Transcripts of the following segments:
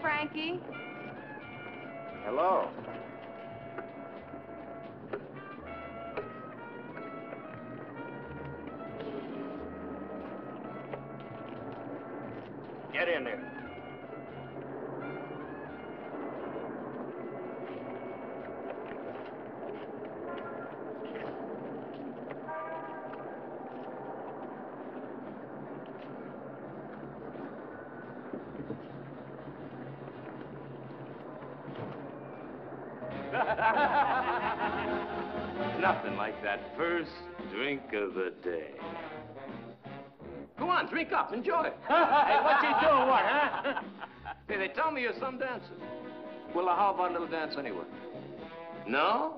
Hello, Frankie. Hello. Get in there. Nothing like that first drink of the day. Go on, drink up, enjoy it. Hey, what you doing, what, huh? Hey, they tell me you're some dancer. Well, how about a little dance anyway? No?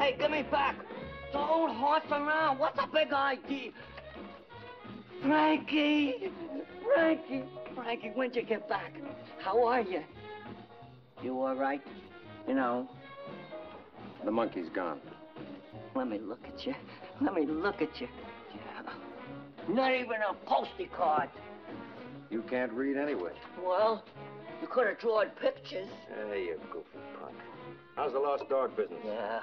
Hey, give me back. Don't horse around. What's a big idea? Frankie, when'd you get back? How are you? You all right? You know. The monkey's gone. Let me look at you. Yeah. Not even a postie card. You can't read anyway. Well, you could have drawn pictures. Hey, you goofy punk. How's the lost dog business? Yeah.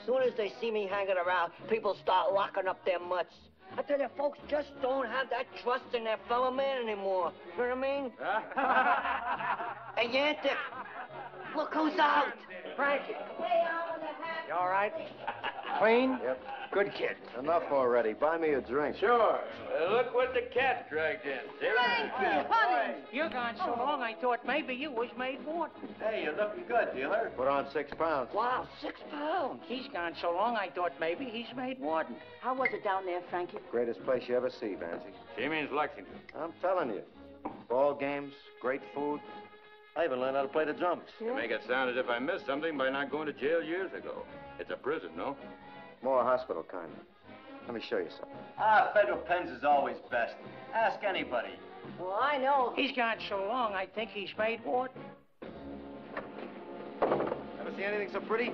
As soon as they see me hanging around, people start locking up their mutts. I tell you, folks just don't have that trust in their fellow man anymore. You know what I mean? Hey, Antek, look who's out. Frankie. You all right? Clean? Yep. Good kid. Enough already. Buy me a drink. Sure. Look what the cat dragged in. Frankie, honey. You're gone so long, I thought maybe you was made warden. Hey, you're looking good, dealer. Put on 6 pounds. Wow, 6 pounds. He's gone so long, I thought maybe he's made warden. How was it down there, Frankie? Greatest place you ever see, Vancy. She means Lexington. I'm telling you. Ball games, great food. I even learned how to play the drums. Yeah. You make it sound as if I missed something by not going to jail years ago. It's a prison, no? More hospital kind. Let me show you something. Ah, federal pens is always best. Ask anybody. Well, I know. He's gone so long, I think he's made warden. Ever see anything so pretty?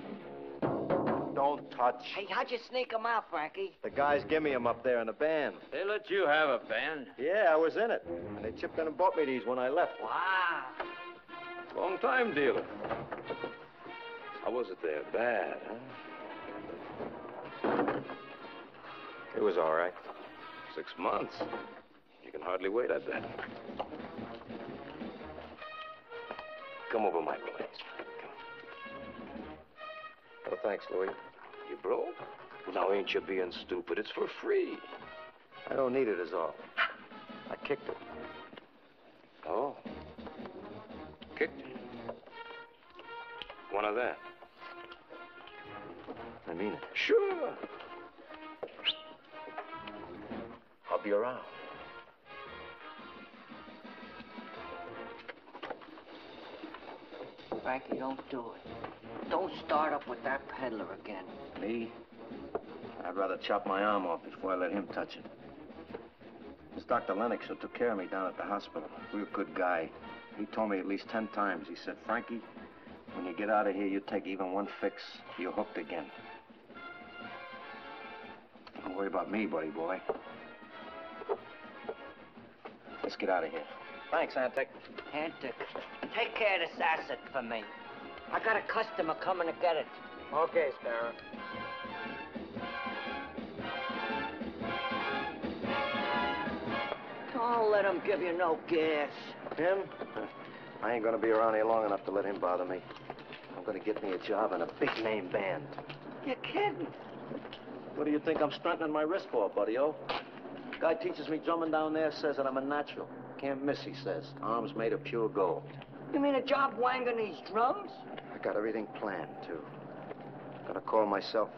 Don't touch. Hey, how'd you sneak him out, Frankie? The guys give me him up there in the band. They let you have a band? Yeah, I was in it. And they chipped in and bought me these when I left. Wow. Long time, dealer. How was it there? Bad, huh? It was all right. 6 months. You can hardly wait, I bet. Come over my place. Come. Oh, thanks, Louis. You broke? Well, now, ain't you being stupid? It's for free. I don't need it, is all. I kicked it. Oh. Kicked it? One of that. I mean it. Sure. I'll be around. Frankie, don't do it. Don't start up with that peddler again. Me? I'd rather chop my arm off before I let him touch it. It's Dr. Lennox who took care of me down at the hospital. Real good guy. He told me at least 10 times. He said, Frankie, when you get out of here, you take even one fix, you're hooked again. Don't worry about me, buddy boy. Let's get out of here. Thanks, Antek. Antek, take care of this asset for me. I got a customer coming to get it. Okay, Sparrow. Don't let him give you no gas. Him? I ain't gonna be around here long enough to let him bother me. I'm gonna get me a job in a big-name band. You're kidding. What do you think I'm strengthening my wrist for, buddy-o? Guy teaches me drumming down there, says that I'm a natural. Can't miss, he says. Arms made of pure gold. You mean a job wanging these drums? I got everything planned, too. Gonna call myself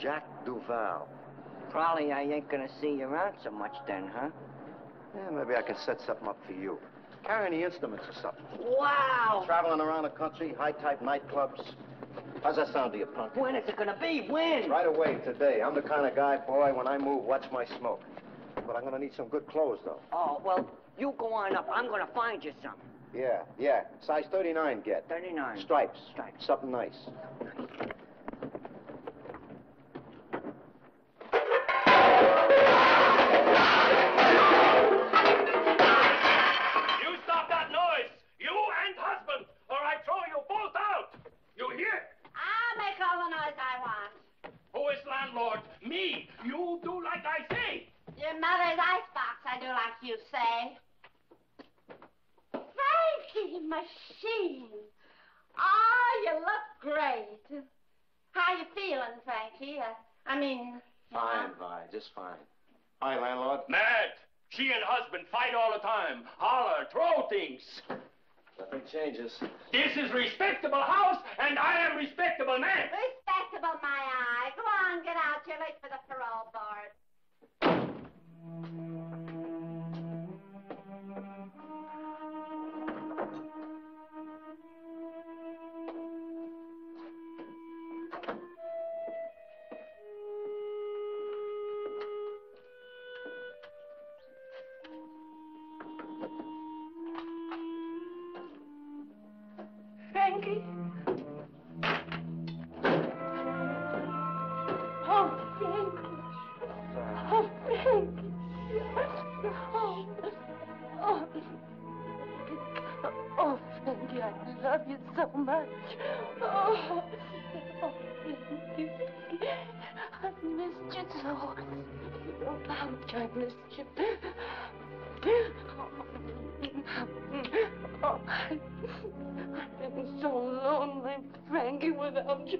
Jack Duval. Probably I ain't gonna see you around so much then, huh? Yeah, maybe I can set something up for you. Carrying the instruments or something. Wow! Traveling around the country, high-type nightclubs. How's that sound to you, punk? When is it gonna be? When? Right away, today. I'm the kind of guy, boy, when I move, watch my smoke. But I'm gonna need some good clothes, though. Oh, well, you go on up. I'm gonna find you some. Yeah. Size 39, get. 39. Stripes. Something nice. This is respectable house, and I am respectable man. Respectable, my eye. Go on, get out. You're late for the parole board.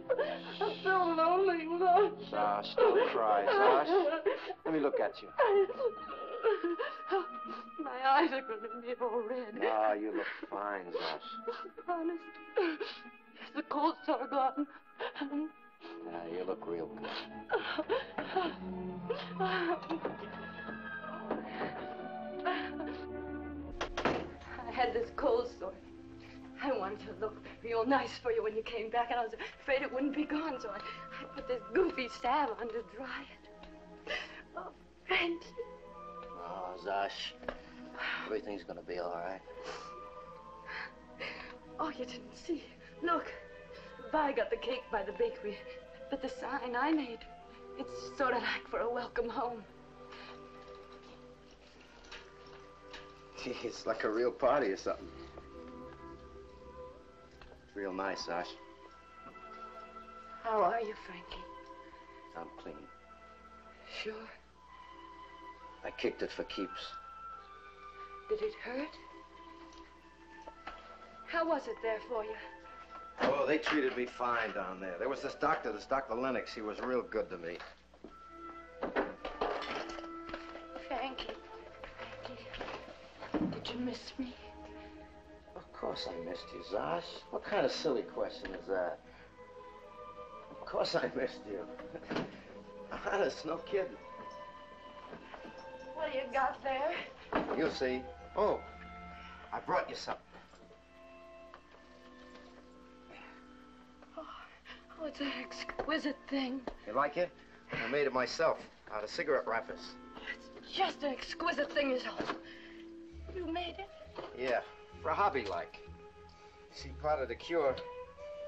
You. My eyes are going to be all red. Ah, you look fine, Zosh. Honest. The colds are gone. Ah, you look real good. I had this cold sore. I wanted to look real nice for you when you came back, and I was afraid it wouldn't be gone, so I put this goofy salve on to dry it. Oh. Oh, Zosh, everything's gonna be all right. Oh, you didn't see. Look, Vi got the cake by the bakery, but the sign I made, it's sort of like for a welcome home. Gee, it's like a real party or something. It's real nice, Zosh. How are you, Frankie? I'm clean. Sure? I kicked it for keeps. Did it hurt? How was it there for you? Oh, they treated me fine down there. There was this Dr. Lennox. He was real good to me. Frankie, did you miss me? Of course I missed you, Zosh. What kind of silly question is that? Of course I missed you. Honest, no kidding. What do you got there? You'll see. Oh, I brought you something. Oh, it's an exquisite thing. You like it? I made it myself, out of cigarette wrappers. It's just an exquisite thing is all. You made it? Yeah, for a hobby like. You see, part of the cure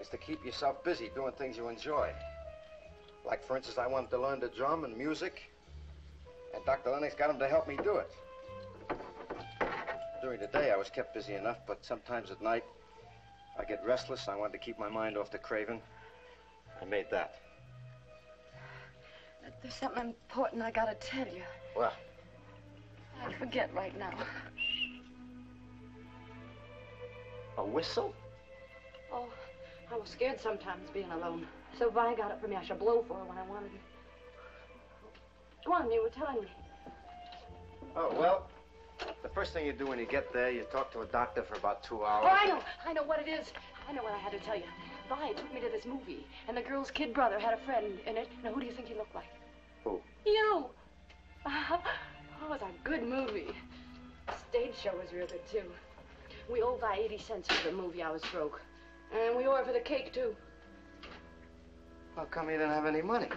is to keep yourself busy doing things you enjoy. Like, for instance, I wanted to learn the drum and music. And Dr. Lennox got him to help me do it. During the day, I was kept busy enough, but sometimes at night, I get restless. I wanted to keep my mind off the craving. I made that. But there's something important I gotta tell you. Well? I forget right now. A whistle? Oh, I was scared sometimes being alone. So Vi got it for me. I should blow for her when I wanted it. Go on, you were telling me. Oh, well, the first thing you do when you get there, you talk to a doctor for about 2 hours. Oh, I know what it is. I know what I had to tell you. Vi took me to this movie, and the girl's kid brother had a friend in it. Now, who do you think he looked like? Who? You! Oh, it was a good movie. The stage show was real good, too. We owe Vi 80 cents for the movie I was broke. And we owe her for the cake, too. How come you didn't have any money?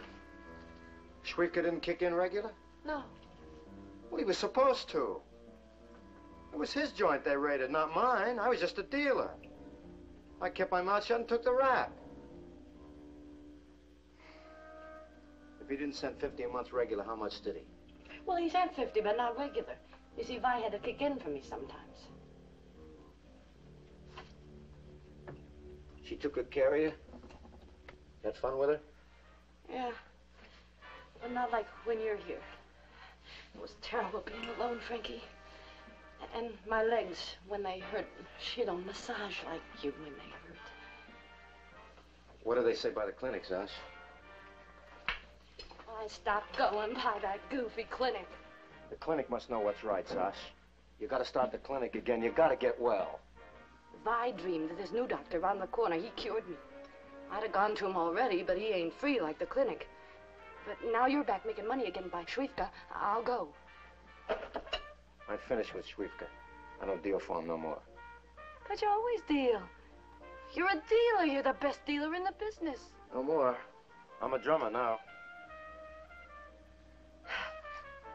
Schweiker didn't kick in regular? No. Well, he was supposed to. It was his joint they raided, not mine. I was just a dealer. I kept my mouth shut and took the rap. If he didn't send 50 a month regular, how much did he? Well, he sent 50, but not regular. You see, Vi had to kick in for me sometimes. She took good care of you? You had fun with her? Yeah. But not like when you're here. It was terrible being alone, Frankie. And my legs, when they hurt, she don't massage like you when they hurt. What do they say by the clinic, Zosh? Well, I stopped going by that goofy clinic. The clinic must know what's right, Zosh. You gotta start the clinic again. You gotta get well. Vi dreamed that this new doctor around the corner, he cured me. I'd have gone to him already, but he ain't free like the clinic. But now you're back making money again by Schwiefka, I'll go. I'm finished with Schwiefka. I don't deal for him no more. But you always deal. You're a dealer. You're the best dealer in the business. No more. I'm a drummer now.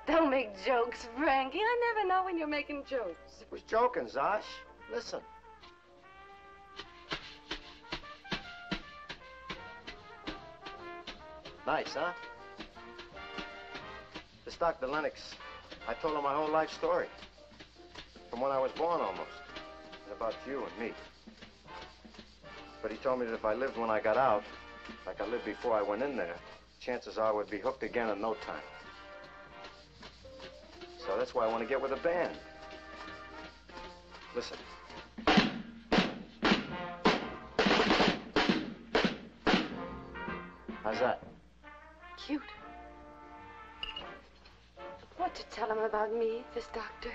Don't make jokes, Frankie. I never know when you're making jokes. I was joking, Zosh. Listen. Nice, huh? This Dr. Lennox, I told him my whole life story. From when I was born, almost. And about you and me. But he told me that if I lived when I got out, like I lived before I went in there, chances are I would be hooked again in no time. So that's why I want to get with a band. Listen. How's that? Cute. What to tell him about me, this doctor?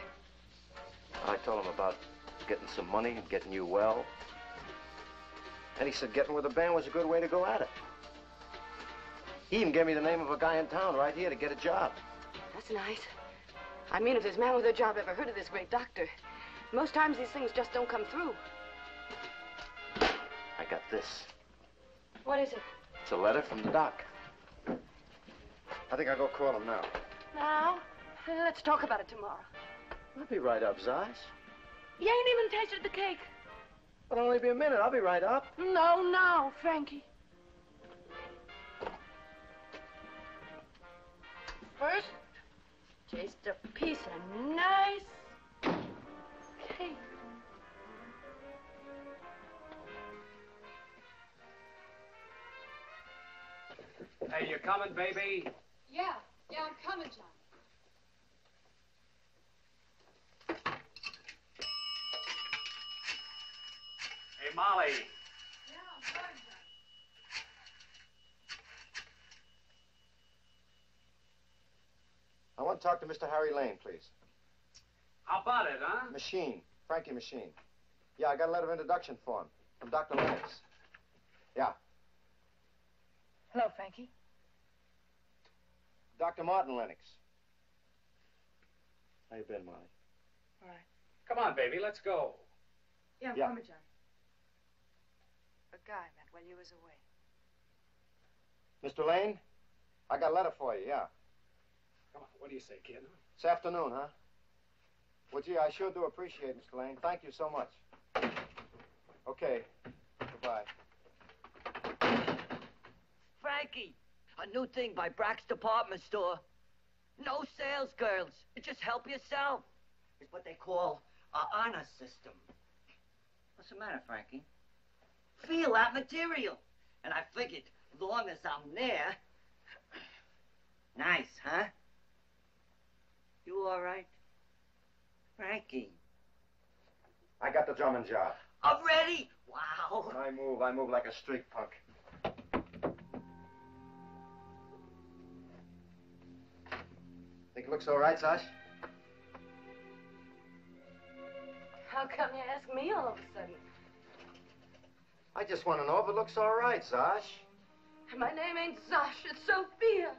I told him about getting some money and getting you well. And he said getting with a band was a good way to go at it. He even gave me the name of a guy in town right here to get a job. That's nice. I mean, if this man with a job ever heard of this great doctor, most times these things just don't come through. I got this. What is it? It's a letter from the doc. I think I'll go call him now. Now? Let's talk about it tomorrow. I'll be right up, Zosh. You ain't even tasted the cake. It'll only be a minute. I'll be right up. No, no, Frankie. First, taste a piece of nice cake. Hey, you coming, baby? Yeah, I'm coming, John. Hey, Molly. Yeah, I'm coming, John. I want to talk to Mr. Harry Lane, please. How about it, huh? Machine. Frankie Machine. Yeah, I got a letter of introduction for him. From Dr. Lennox. Yeah. Hello, Frankie. Dr. Martin Lennox. How you been, Molly? All right. Come on, baby, let's go. Yeah, I'm coming, John. A guy I met while you was away. Mr. Lane, I got a letter for you, yeah. Come on, what do you say, kid? This afternoon, huh? Well, gee, I sure do appreciate it, Mr. Lane. Thank you so much. Okay, goodbye. Frankie, a new thing by Brack's Department Store. No sales girls, just help yourself. It's what they call an honor system. What's the matter, Frankie? Feel that material. And I figured, long as I'm there... Nice, huh? You all right? Frankie. I got the drumming job. I'm ready! Wow. When I move like a street punk. Think it looks all right, Zosh? How come you ask me all of a sudden? I just want to know if it looks all right, Zosh. My name ain't Zosh, it's Sophia.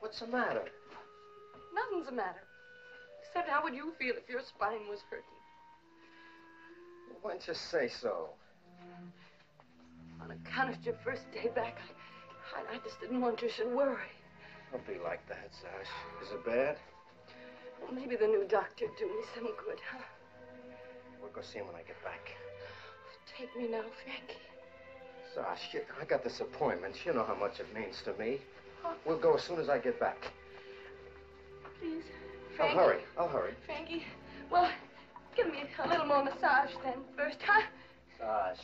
What's the matter? Nothing's the matter. said, how would you feel if your spine was hurting? Well, why don't you say so? On account of your first day back, I just didn't want you to worry. Don't be like that, Zosh. Is it bad? Well, maybe the new doctor do me some good, huh? We'll go see him when I get back. Take me now, Frankie. Zosh, I got this appointment. You know how much it means to me. Oh. We'll go as soon as I get back. Please, Frankie. I'll hurry. Frankie, well, give me a little more massage then first, huh? Zosh,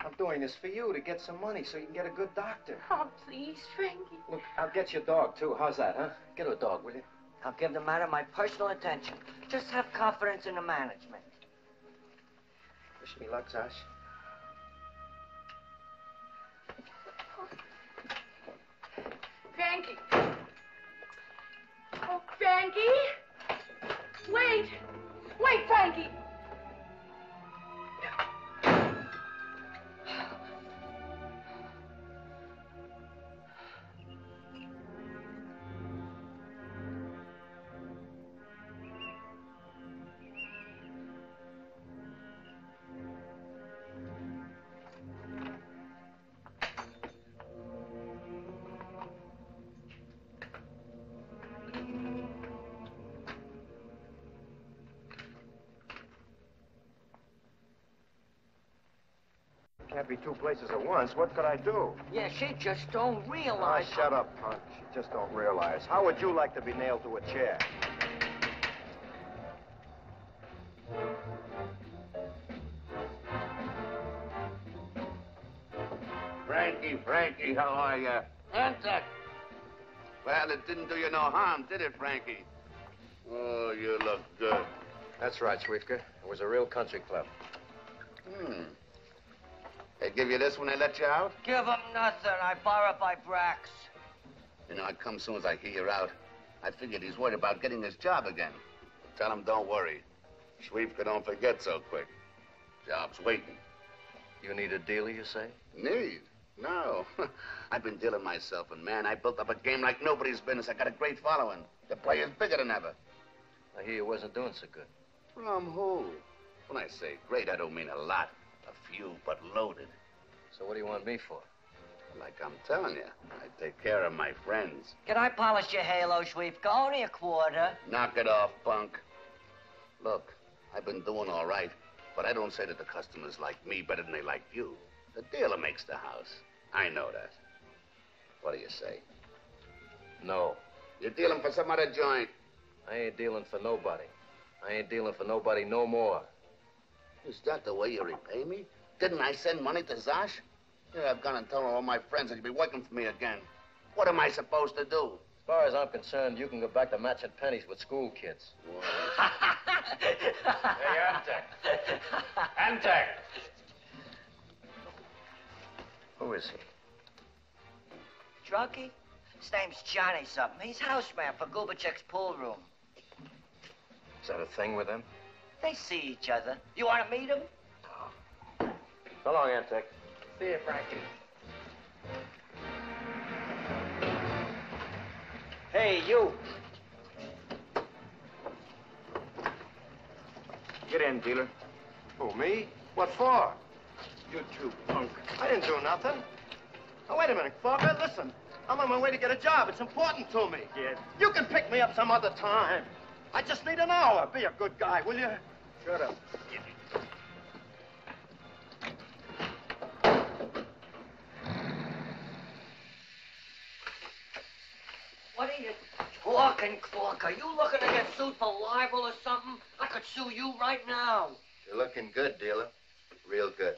I'm doing this for you to get some money so you can get a good doctor. Oh, please, Frankie. Look, I'll get your dog, too. How's that, huh? Get a dog, will you? I'll give the matter my personal attention. Just have confidence in the management. Wish me luck, Zosh. Frankie. Oh, Frankie. Wait. Wait, Frankie. Can't be two places at once. What could I do? Yeah, she just don't realize. Oh, shut up, punk. She just don't realize. How would you like to be nailed to a chair? Frankie, how are you? Antek. Well, it didn't do you no harm, did it, Frankie? Oh, you look good. That's right, Schwiefka. It was a real country club. Hmm. They give you this when they let you out? Give them nothing. I borrowed by Brack's. You know, I come soon as I hear you're out. I figured he's worried about getting his job again. Tell him don't worry. Schwiefka don't forget so quick. Job's waiting. You need a dealer, you say? Need? No. I've been dealing myself, and man, I built up a game like nobody's business. I got a great following. The player's bigger than ever. I hear you wasn't doing so good. From who? When I say great, I don't mean a lot. A few, but loaded. So what do you want me for? Like I'm telling you, I take care of my friends. Can I polish your halo, Schwiefka? Only a quarter. Knock it off, punk. Look, I've been doing all right, but I don't say that the customers like me better than they like you. The dealer makes the house. I know that. What do you say? No. You're dealing for some other joint. I ain't dealing for nobody. I ain't dealing for nobody no more. Is that the way you repay me? Didn't I send money to Zosh? Yeah, I've gone and told all my friends that you'll be working for me again. What am I supposed to do? As far as I'm concerned, you can go back to matching pennies with school kids. Whoa. Hey, Antek. Who is he? Drunkie? His name's Johnny something. He's houseman for Gubachek's pool room. Is that a thing with him? They see each other. You want to meet them? No. So long, Antek. See you, Frankie. Hey, you. Get in, dealer. Who, me? What for? You two punk. I didn't do nothing. Now, wait a minute, Parker. Listen, I'm on my way to get a job. It's important to me. Yes. You can pick me up some other time. I just need an hour. Be a good guy, will you? Shut up. What are you talking, Clark? Are you looking to get sued for libel or something? I could sue you right now. You're looking good, dealer. Real good.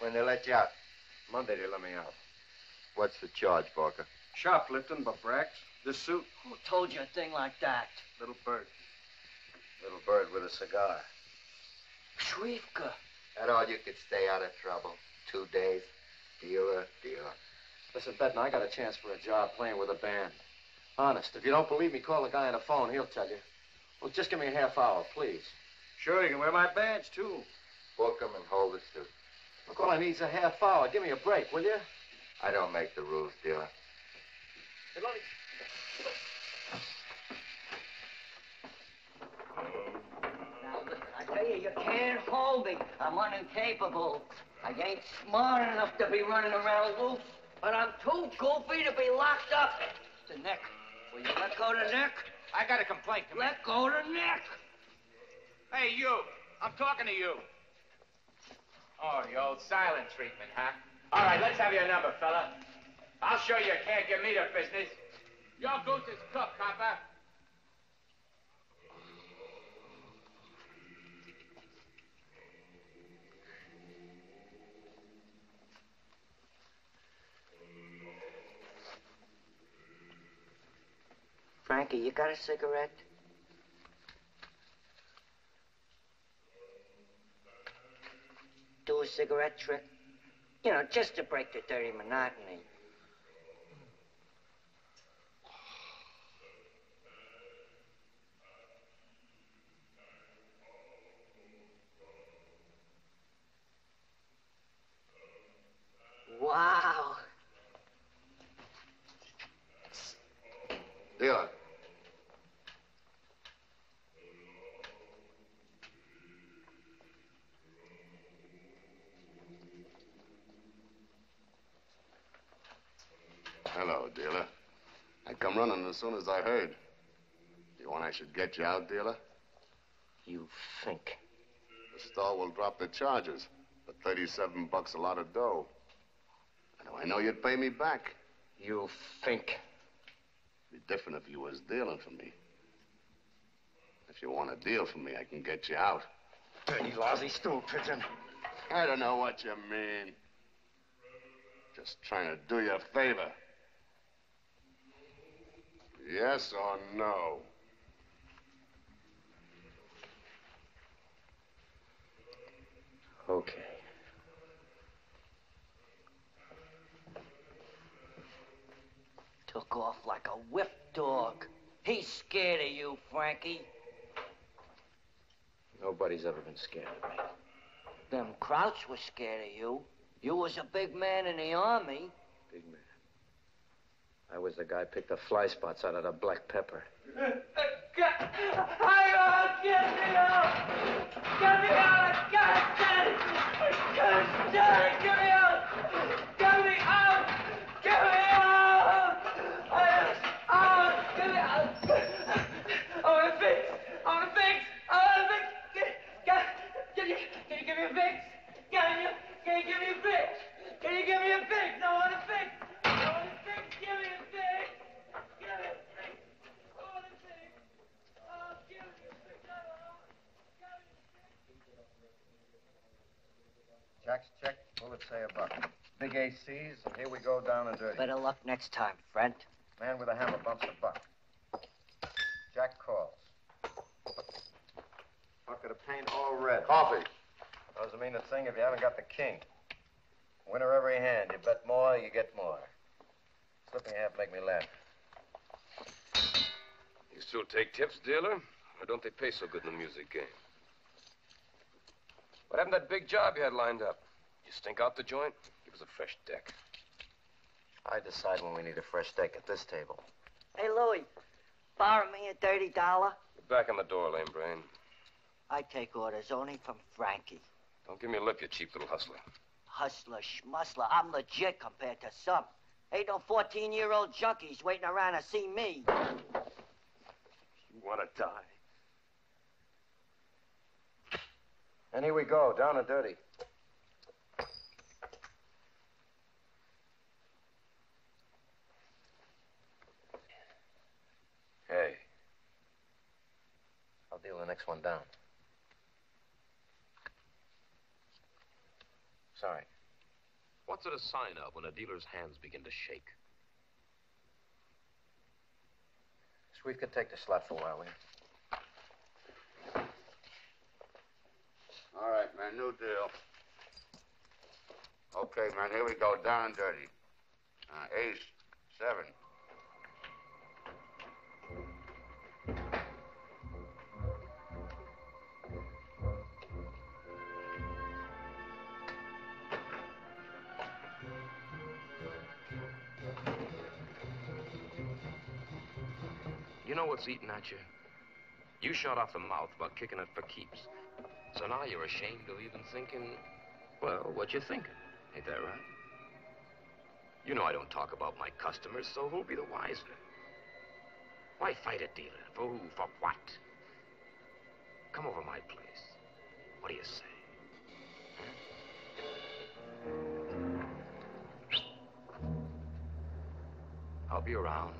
When they let you out? Monday they let me out. What's the charge, Parker? Shoplifting by Brack's. This suit. Who told you a thing like that? Little bird. Little bird with a cigar. Schwiefka. That all you could stay out of trouble. 2 days. Dealer. Listen, Bednar, I got a chance for a job playing with a band. Honest, if you don't believe me, call the guy on the phone. He'll tell you. Well, just give me a half hour, please. Sure, you can wear my badge, too. Book him and hold the suit. Look, all I need's a half hour. Give me a break, will you? I don't make the rules, dealer. Hey, Lonnie. can't hold me. I'm uncapable. I ain't smart enough to be running around loose, but I'm too goofy to be locked up. The Nick. Will you let go to Nick? I got a complaint to make. Let go to Nick. Hey, you. I'm talking to you. Oh, the old silent treatment, huh? All right, let's have your number, fella. I'll show you can't give me the business. Your goose is cooked, copper. Frankie, you got a cigarette? Do a cigarette trick? You know, just to break the dirty monotony. Wow. Leon. Hello, dealer. I come running as soon as I heard. You want I should get you out, dealer? You think. The store will drop the charges, but 37 bucks a lot of dough. I know you'd pay me back. You think. It'd be different if you was dealing for me. If you want to deal for me, I can get you out. Dirty, lousy stool pigeon. I don't know what you mean. Just trying to do you a favor. Yes or no? Okay. Took off like a whipped dog. He's scared of you, Frankie. Nobody's ever been scared of me. Them Krauts were scared of you. You was a big man in the army. Big man. I was the guy who picked the fly spots out of the black pepper. Get me out! Get me out! Get me out! Get me out! Get me out! Get me out! Can you give me a fix? I want a fix. I want a fix. Give me a fix. Give me a fix. I want a fix. Oh, give me a fix. I want a fix. Jack's check. Bullets say a buck. Big ACs, and here we go down and dirty. Better luck next time, friend. Man with a hammer bumps a buck. Jack calls. Bucket of paint all red. Coffee. Doesn't mean a thing if you haven't got the king. Winner every hand. You bet more, you get more. Slipping half make me laugh. You still take tips, dealer? Or don't they pay so good in the music game? What happened to that big job you had lined up? You stink out the joint? Give us a fresh deck. I decide when we need a fresh deck at this table. Hey, Louie, borrow me a $30. Get back in the door, lame brain. I take orders only from Frankie. Don't give me a lip, you cheap little hustler. Hustler, schmusler, I'm legit compared to some. Ain't no 14-year-old junkies waiting around to see me. You want to die. And here we go, down and dirty. Hey. I'll deal the next one down. Sorry. What's it a sign of when a dealer's hands begin to shake? Schwiefka, take the slap for a while, will you? All right, man, new deal. Okay, man, here we go, down and dirty. Ace, seven. You know what's eating at you? You shot off the mouth while kicking it for keeps. So now you're ashamed of even thinking, well, what you're thinking. Ain't that right? You know I don't talk about my customers, so who'll be the wiser? Why fight a dealer? For who? For what? Come over my place. What do you say? Huh? I'll be around.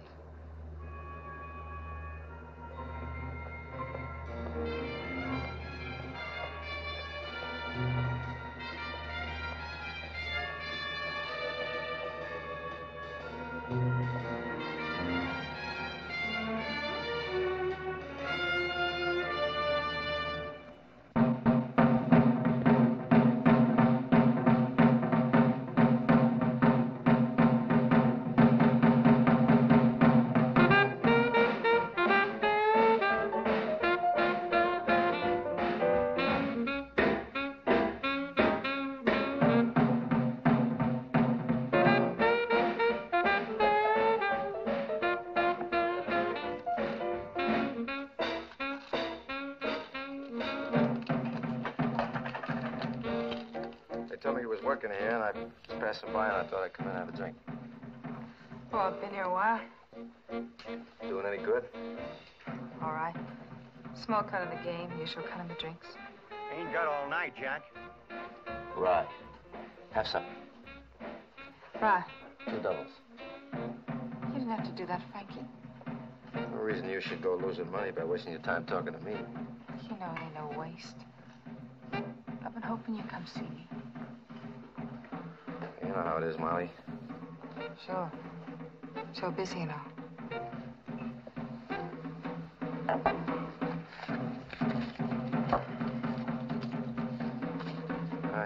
Working here, and I passed by and I thought I'd come in and have a drink. Well, I've been here a while. Doing any good? All right. Small cut of the game, usual cut of the drinks. Ain't got all night, Jack. Right. Have something. Right. 2 doubles. You didn't have to do that, Frankie. No reason you should go losing money by wasting your time talking to me. You know it ain't no waste. I've been hoping you'd come see me. You know how it is, Molly. Sure. So busy, you know.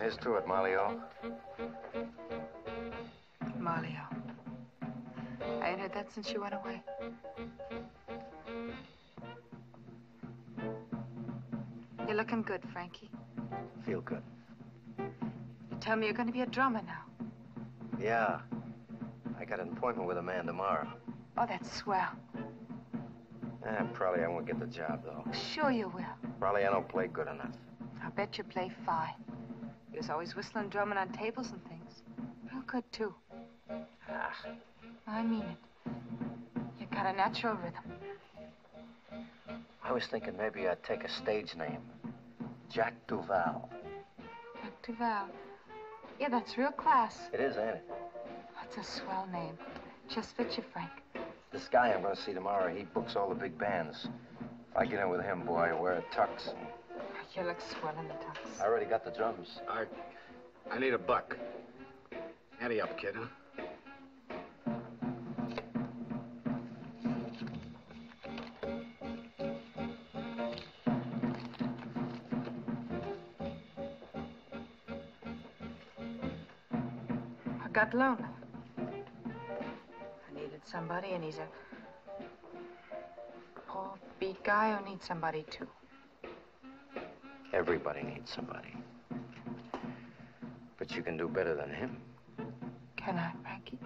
Here's to it, Molly-o. Molly-o. I ain't heard that since you went away. You're looking good, Frankie. Feel good. You tell me you're going to be a drummer now. Yeah. I got an appointment with a man tomorrow. Oh, that's swell. Eh, probably I won't get the job, though. Sure you will. Probably I don't play good enough. I bet you play fine. You was always whistling, drumming on tables and things. Real good, too. Ah. I mean it. You got a natural rhythm. I was thinking maybe I'd take a stage name. Jack Duval. Jack Duval. Yeah, that's real class. It is, ain't it? That's a swell name. Just fit you, Frank. This guy I'm going to see tomorrow, he books all the big bands. If I get in with him, boy, I wear a tux. And... you look swell in the tux. I already got the drums. I need a buck. Handy up, kid, huh? Got lonely. I needed somebody, and he's a poor beat guy who needs somebody too. Everybody needs somebody. But you can do better than him. Can I, Frankie?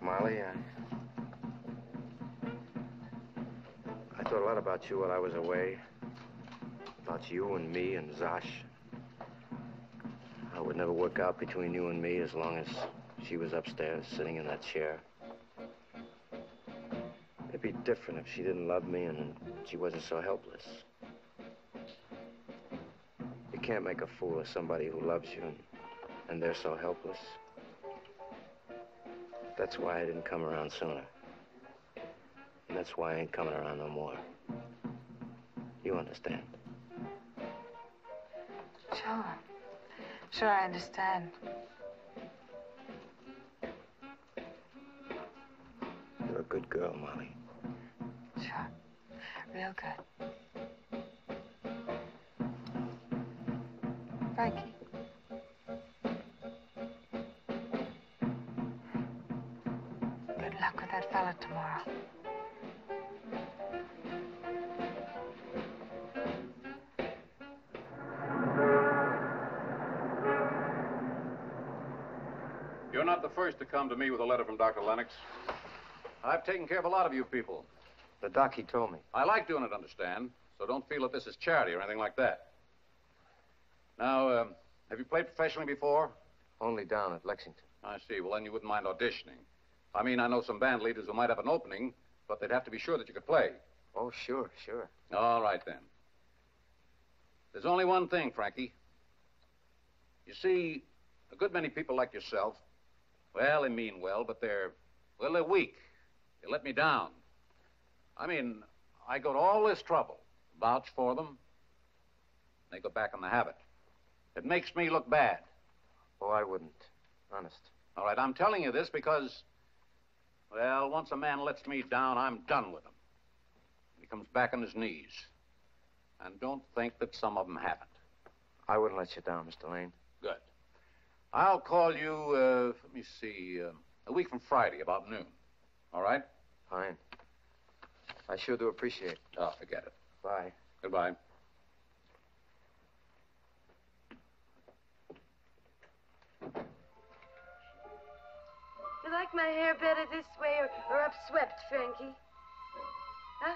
Molly, I thought a lot about you while I was away. About you and me and Zosh. I would never work out between you and me as long as she was upstairs sitting in that chair. It'd be different if she didn't love me and she wasn't so helpless. You can't make a fool of somebody who loves you and they're so helpless. That's why I didn't come around sooner. And that's why I ain't coming around no more. You understand? Sure, I understand. You're a good girl, Molly. Sure. Real good. Frankie. Good luck with that fella tomorrow. You're not the first to come to me with a letter from Dr. Lennox. I've taken care of a lot of you people. The doc, he told me. I like doing it, understand, so don't feel that this is charity or anything like that. Now, have you played professionally before? Only down at Lexington. I see. Well, then you wouldn't mind auditioning. I mean, I know some band leaders who might have an opening, but they'd have to be sure that you could play. Oh, sure, sure. All right, then. There's only one thing, Frankie. You see, a good many people like yourself, well, they mean well, but they're weak. They let me down. I mean, I go to all this trouble, vouch for them, and they go back on the habit. It makes me look bad. Oh, I wouldn't. Honest. All right, I'm telling you this because, well, once a man lets me down, I'm done with him. He comes back on his knees. And don't think that some of them haven't. I wouldn't let you down, Mr. Lane. Good. I'll call you, let me see, a week from Friday, about noon. All right? Fine. I sure do appreciate it. Oh, forget it. Bye. Goodbye. You like my hair better this way or upswept, Frankie? Huh?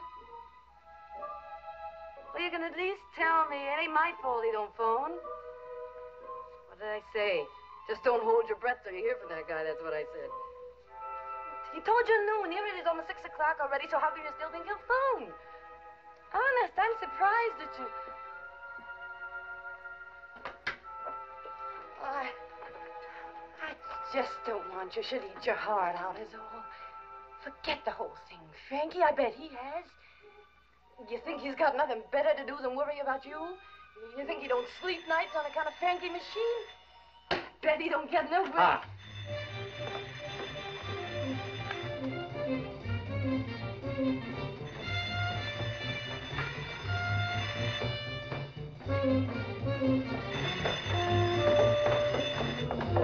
Well, you can at least tell me. It ain't my fault he don't phone. What did I say? Just don't hold your breath till you hear from that guy. That's what I said. He told you noon. Here it is almost 6 o'clock already, so how can you still think he'll phone? Honest, I'm surprised that you... I just don't want you should eat your heart out is all. Forget the whole thing, Frankie. I bet he has. You think he's got nothing better to do than worry about you? You think he don't sleep nights on account of Frankie machine? Bet he don't get no break. Ah.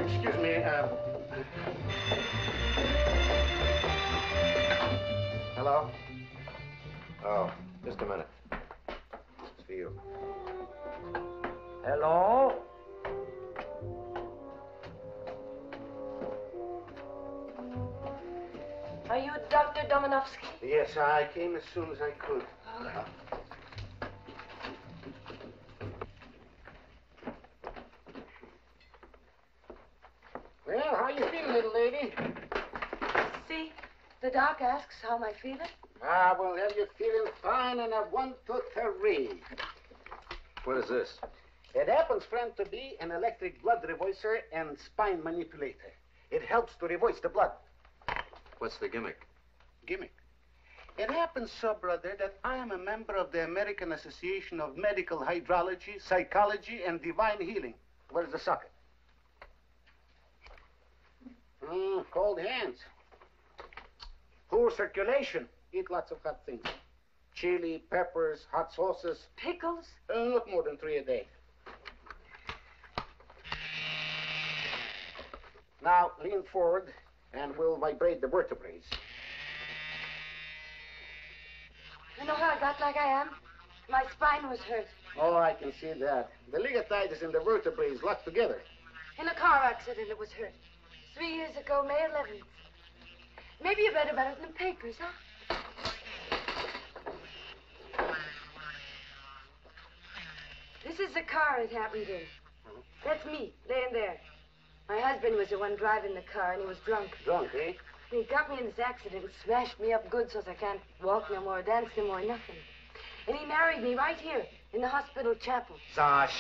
Excuse me, Hello? Oh. Just a minute. It's for you. Hello? Are you Dr. Domanovsky? Yes, I came as soon as I could. Oh. Well, how you feeling, little lady? See, the doc asks how am I feeling. Ah, well, have you feeling fine in a 1, 2, 3. What is this? It happens, friend, to be an electric blood reverser and spine manipulator. It helps to reverse the blood. What's the gimmick? Gimmick? It happens, so, brother, that I am a member of the American Association of Medical Hydrology, Psychology, and Divine Healing. Where's the socket? Cold hands. Poor circulation. Eat lots of hot things. Chili, peppers, hot sauces. Pickles? Not more than 3 a day. Now, lean forward, and we'll vibrate the vertebrae. You know how I got like I am? My spine was hurt. Oh, I can see that. The ligatitous and the vertebrae locked together. In a car accident, it was hurt. 3 years ago, May 11th. Maybe you read about it in the papers, huh? This is the car it happened in. That's me, laying there. My husband was the one driving the car, and he was drunk. Drunk, eh? He got me in this accident and smashed me up good so as I can't walk no more, dance no more, nothing. And he married me right here in the hospital chapel. Zosh.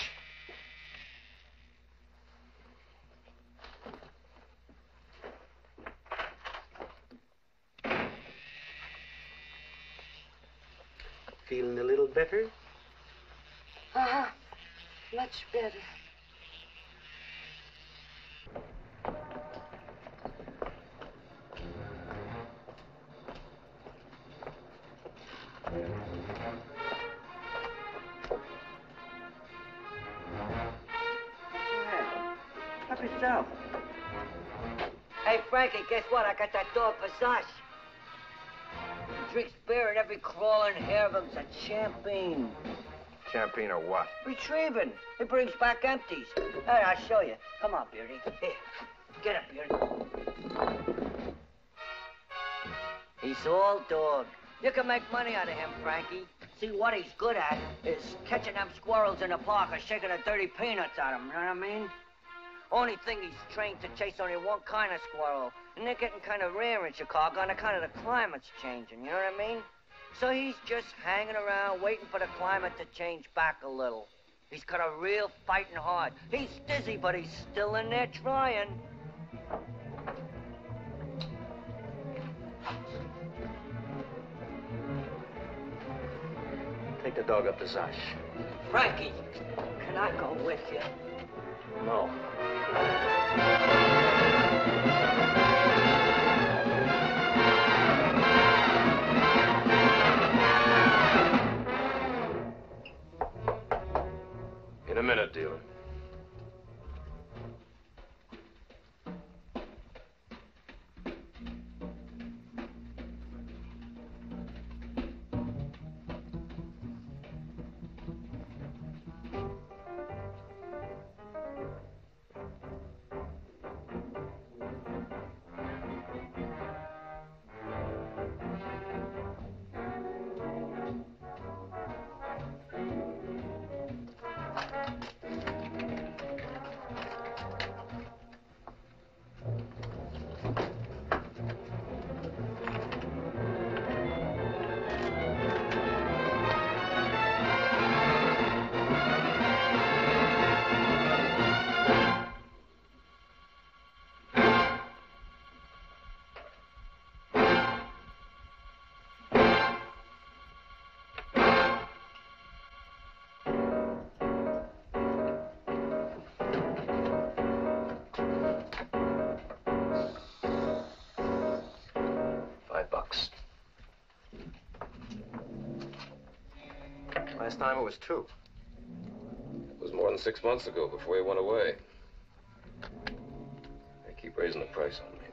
Feeling a little better? Uh-huh. Much better. Yeah. Help yourself. Hey, Frankie, guess what? I got that dog for Zosh. Drinks beer and every crawling hair of him's a champagne. Champagne or what? Retrieving. It brings back empties. Hey, I'll show you. Come on, Beardy. Here. Get up, Beardy. He's all dog. You can make money out of him, Frankie. See, what he's good at is catching them squirrels in the park or shaking the dirty peanuts at them, you know what I mean? Only thing, he's trained to chase only one kind of squirrel, and they're getting kind of rare in Chicago on account of the climate's changing, you know what I mean? So he's just hanging around, waiting for the climate to change back a little. He's got a real fighting heart. He's dizzy, but he's still in there trying. Take the dog up to Zosh. Frankie, can I go with you? No. In a minute, dealer. Last time it was 2. It was more than 6 months ago before he went away. They keep raising the price on me.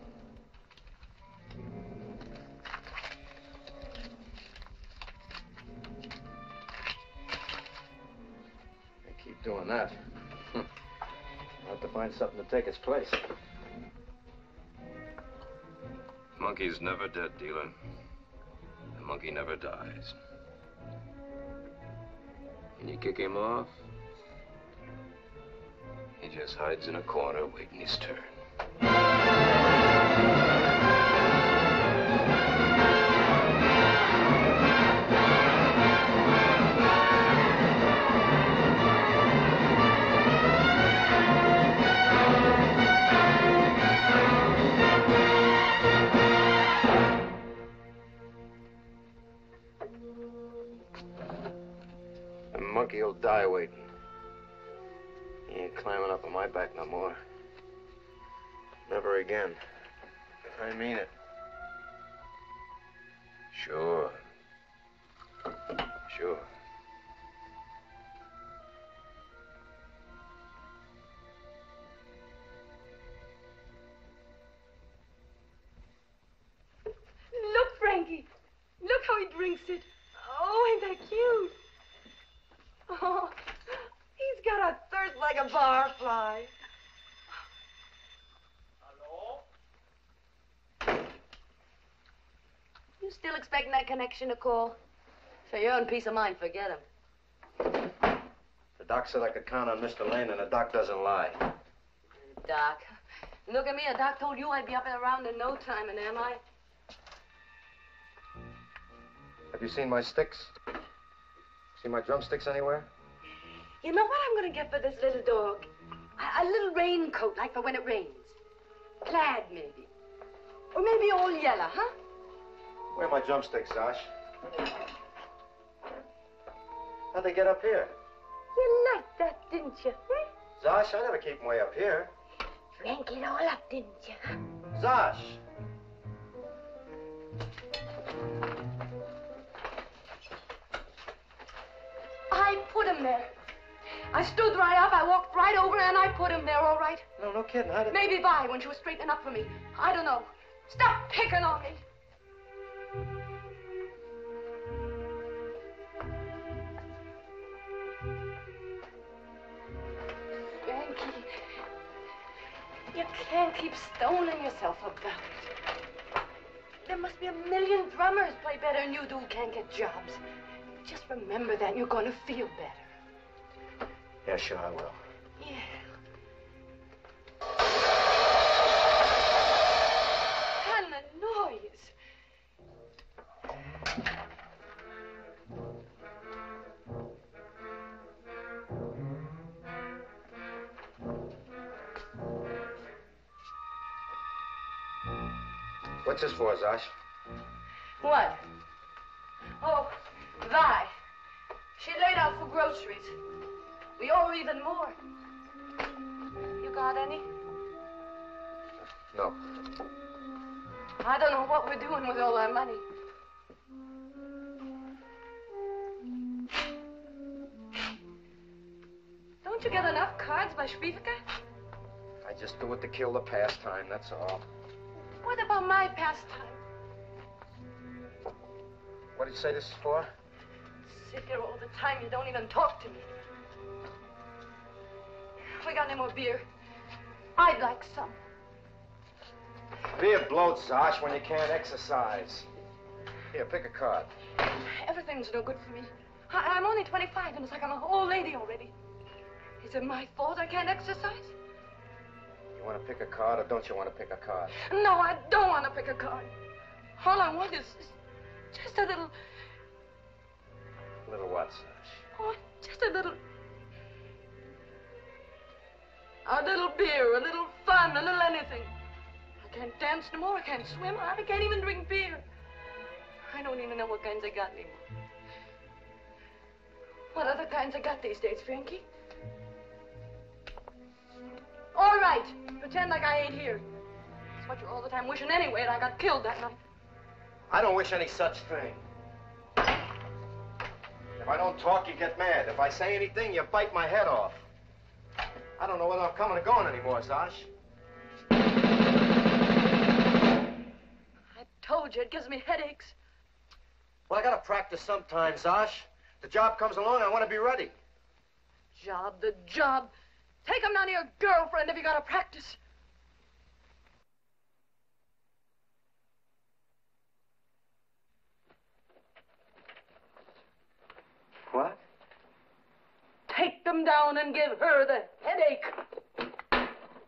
They keep doing that. I'll have to find something to take its place. Monkey's never dead, dealer. The monkey never dies. And you kick him off, he just hides in a corner waiting his turn. He'll die waiting. He ain't climbing up on my back no more. Never again. I mean it. Sure. Sure. Look, Frankie. Look how he drinks it. Oh, ain't that cute? Oh, he's got a thirst like a barfly. Hello? You still expecting that connection to call? For your own peace of mind, forget him. The doc said I could count on Mr. Lane, and the doc doesn't lie. Doc. Look at me, a doc told you I'd be up and around in no time, and am I? Have you seen my sticks? See my drumsticks anywhere? You know what I'm going to get for this little dog? A little raincoat, like for when it rains. Plaid, maybe. Or maybe all yellow, huh? Where are my drumsticks, Zosh? How'd they get up here? You liked that, didn't you? Hmm? Zosh, I never keep them way up here. You yanked it all up, didn't you? Huh? Zosh! I put him there. I stood right up, I walked right over, and I put him there, all right? No, no kidding. How did... Maybe Vi, when she was straightening up for me. I don't know. Stop picking on me. Frankie, you can't keep stoning yourself about it. There must be a million drummers play better than you do who can't get jobs. Just remember that and you're going to feel better. Yeah, sure, I will. Yeah. What's this for, Zosh? What? Oh, Vi. She laid out for groceries. We owe her even more. You got any? No. I don't know what we're doing with all our money. Don't you get enough cards by Schwiefka? I just do it to kill the pastime, that's all. What about my pastime? What did you say this is for? Sit here all the time. You don't even talk to me. We got any more beer? I'd like some. Beer bloats, Zosh, when you can't exercise. Here, pick a card. Everything's no good for me. I'm only 25, and it's like I'm an old lady already. Is it my fault I can't exercise? You want to pick a card, or don't you want to pick a card? No, I don't want to pick a card. All I want is just a little... Little what, Zosh? Oh, just a little... A little beer, a little fun, a little anything. I can't dance no more, I can't swim, I can't even drink beer. I don't even know what kinds I got anymore. What other kinds I got these days, Frankie? All right, pretend like I ain't here. That's what you're all the time wishing anyway, and I got killed that night. I don't wish any such thing. If I don't talk, you get mad. If I say anything, you bite my head off. I don't know whether I'm coming or going anymore, Zosh. I told you, it gives me headaches. Well, I gotta practice sometime, Zosh. The job comes along, I want to be ready. Job, the job. Take him down to your girlfriend if you gotta practice. What? Take them down and give her the headache. Do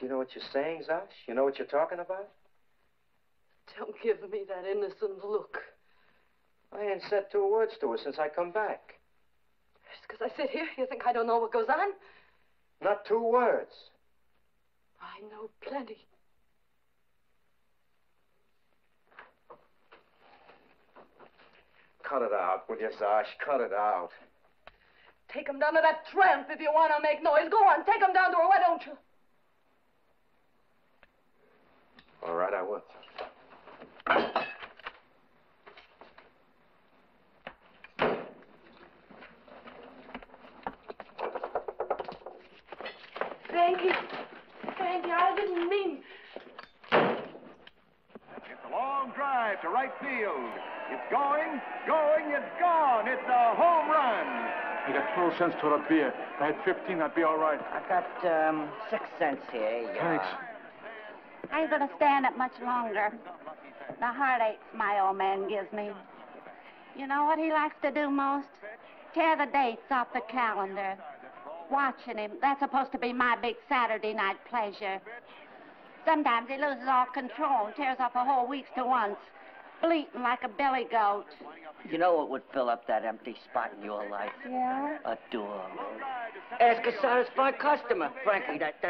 you know what you're saying, Zosh? You know what you're talking about? Don't give me that innocent look. I ain't said two words to her since I come back. Just because I sit here, you think I don't know what goes on? Not two words. I know plenty. Cut it out, will you, Zosh? Cut it out. Take him down to that tramp if you want to make noise. Go on, take him down to her, why don't you? All right, I will. Frankie, I didn't mean... It's a long drive to right field. It's going, it's gone. It's a home run. I got 12 cents for a beer. If I had 15, I'd be all right. I've got 6 cents here. Thanks. I ain't gonna stand it much longer. The heartache my old man gives me. You know what he likes to do most? Tear the dates off the calendar. Watching him, that's supposed to be my big Saturday night pleasure. Sometimes he loses all control and tears up a whole week's to once, bleating like a billy goat. You know what would fill up that empty spot in your life? Yeah? A door. Ask a satisfied customer. Frankly, that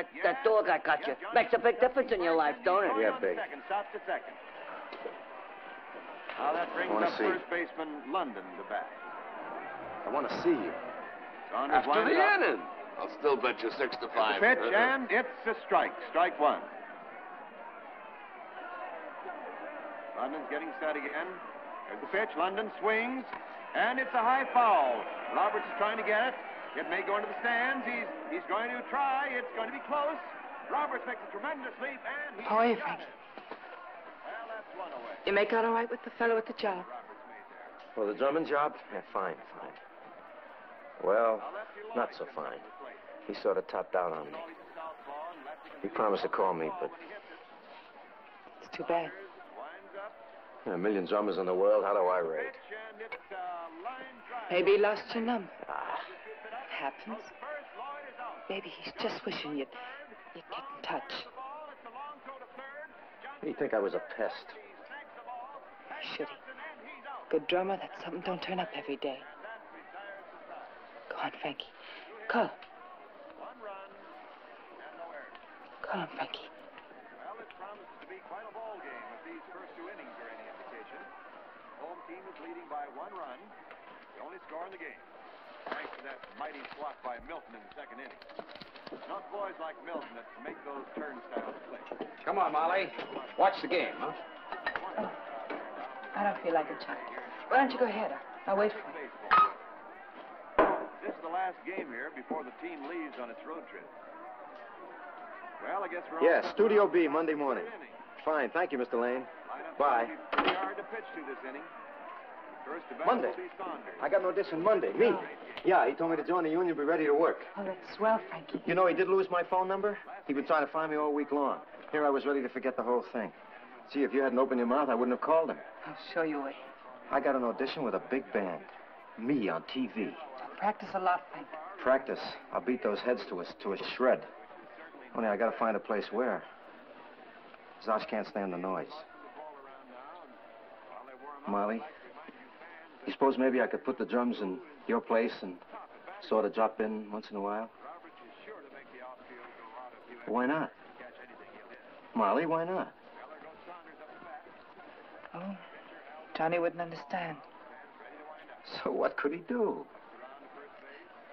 dog I got you makes a big difference in your life, don't it? Yeah, big. Now that brings up first baseman London to bat. I want to see you. After the inning, I'll still bet you 6-5. Pitch, and it's a strike. Strike one. London's getting set again. There's the pitch. London swings, and it's a high foul. Roberts is trying to get it. It may go into the stands. He's going to try. It's going to be close. Roberts makes a tremendous leap, and he's got it. Frankie? Well, that's one away. You make out all right with the fellow at the job? Well, the drumming job? Yeah, fine. Well, not so fine. He sort of topped out on me. He promised to call me, but Too bad. Yeah, a million zombies in the world, how do I rate? Maybe he lost your number. Ah. Happens. Maybe he's just wishing you'd get in touch. He'd think I was a pest. Should he? Good drummer, that's something don't turn up every day. Go on, Frankie. Call. Call him, Frankie. Well, it promises to be quite a ball game if these first two innings are any indication. Home team is leading by 1 run. The only score in the game. Thanks to that mighty swat by Milton in the second inning. Not boys like Milton that make those turnstiles play. Come on, Molly. Watch the game, huh? Oh. I don't feel like a child. Why don't you go ahead? I'll wait for you. This is the last game here before the team leaves on its road trip. Well, I guess we're on. Yeah, Studio B, Monday morning. Fine, thank you, Mr. Lane. Bye. Pretty hard to pitch to this inning. Monday. I got an audition Monday. Me? Yeah, he told me to join the union, be ready to work. Oh, that's swell, Frankie. You know, he did lose my phone number. He would try to find me all week long. Here I was ready to forget the whole thing. See, if you hadn't opened your mouth, I wouldn't have called him. I'll show you it. I got an audition with a big band. Me on TV. Practice a lot, Frankie. Practice? I'll beat those heads to a shred. Only I gotta find a place where. Zosh can't stand the noise. Molly? You suppose maybe I could put the drums in your place and sort of drop in once in a while? Why not? Molly, why not? Oh, Johnny wouldn't understand. So what could he do?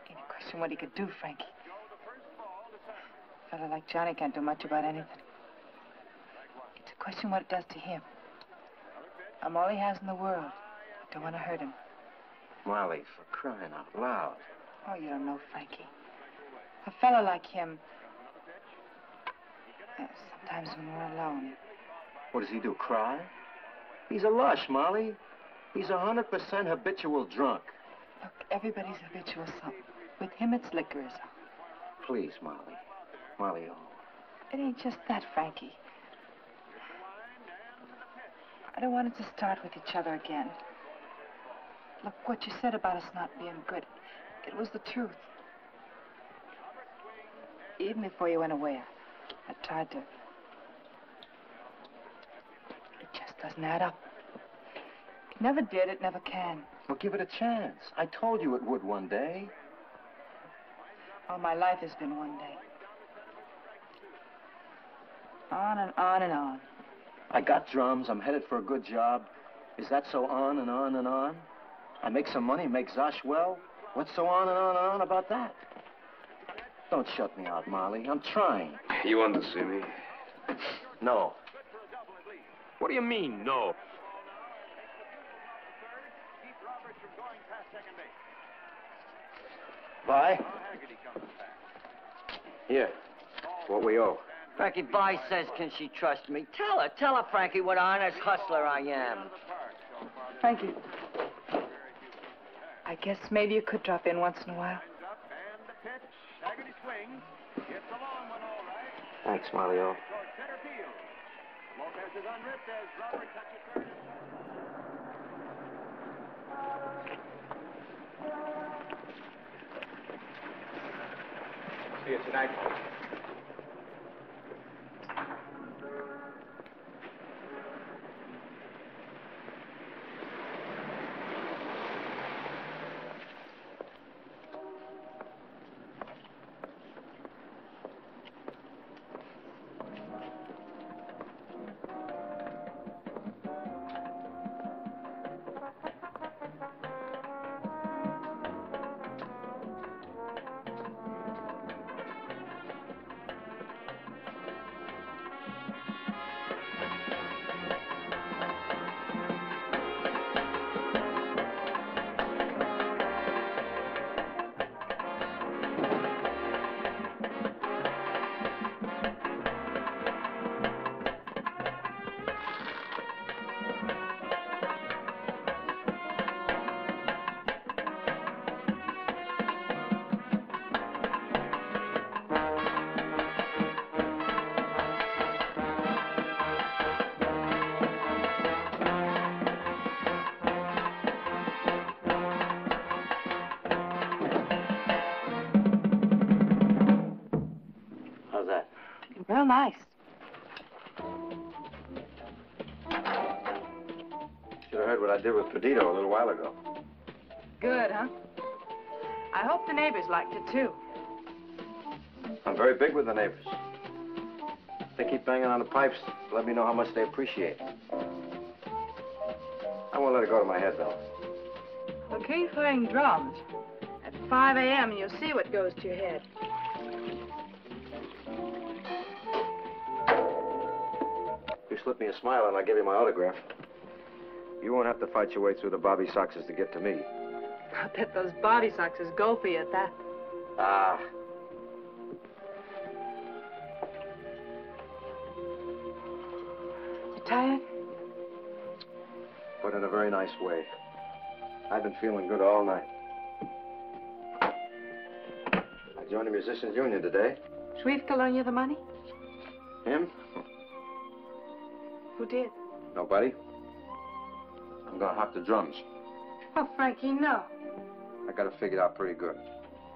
Any question what he could do, Frankie? A fella like Johnny can't do much about anything. It's a question what it does to him. I'm all he has in the world. I want to hurt him. Molly, for crying out loud. Oh, you don't know, Frankie. A fellow like him... sometimes when we're alone... What does he do, cry? He's a lush, Molly. He's 100% habitual drunk. Look, everybody's habitual something. With him, it's liquor is all. Please, Molly. Molly, oh. It ain't just that, Frankie. I don't want it to start with each other again. Look, what you said about us not being good, it was the truth. Even before you went away, I tried to... It just doesn't add up. It never did, it never can. Well, give it a chance. I told you it would one day. All my life has been one day. On and on and on. I got drums, I'm headed for a good job. Is that so on and on and on? I make some money, make Zosh well. What's so on and on and on about that? Don't shut me out, Molly. I'm trying. You want to see me? No. What do you mean, no? Bye. Here. What we owe. Frankie, Vi says, can she trust me? Tell her, Frankie, what an honest hustler I am. Frankie. I guess maybe you could drop in once in a while. Thanks, Mario. See you tonight. real nice. Should have heard what I did with Perdido a little while ago. Good, huh? I hope the neighbors liked it, too. I'm very big with the neighbors. They keep banging on the pipes to let me know how much they appreciate. I won't let it go to my head, though. Well, keep playing drums. At 5 a.m., you'll see what goes to your head. You slip me a smile and I'll give you my autograph. You won't have to fight your way through the bobby soxes to get to me. I bet those body soxes go for you at that. Ah. You tired? But in a very nice way. I've been feeling good all night. I joined the Musicians Union today. Schwiefka loan you the money? Him? Who did? Nobody. I'm gonna hop the drums. Oh, Frankie, no. I got it figured out pretty good.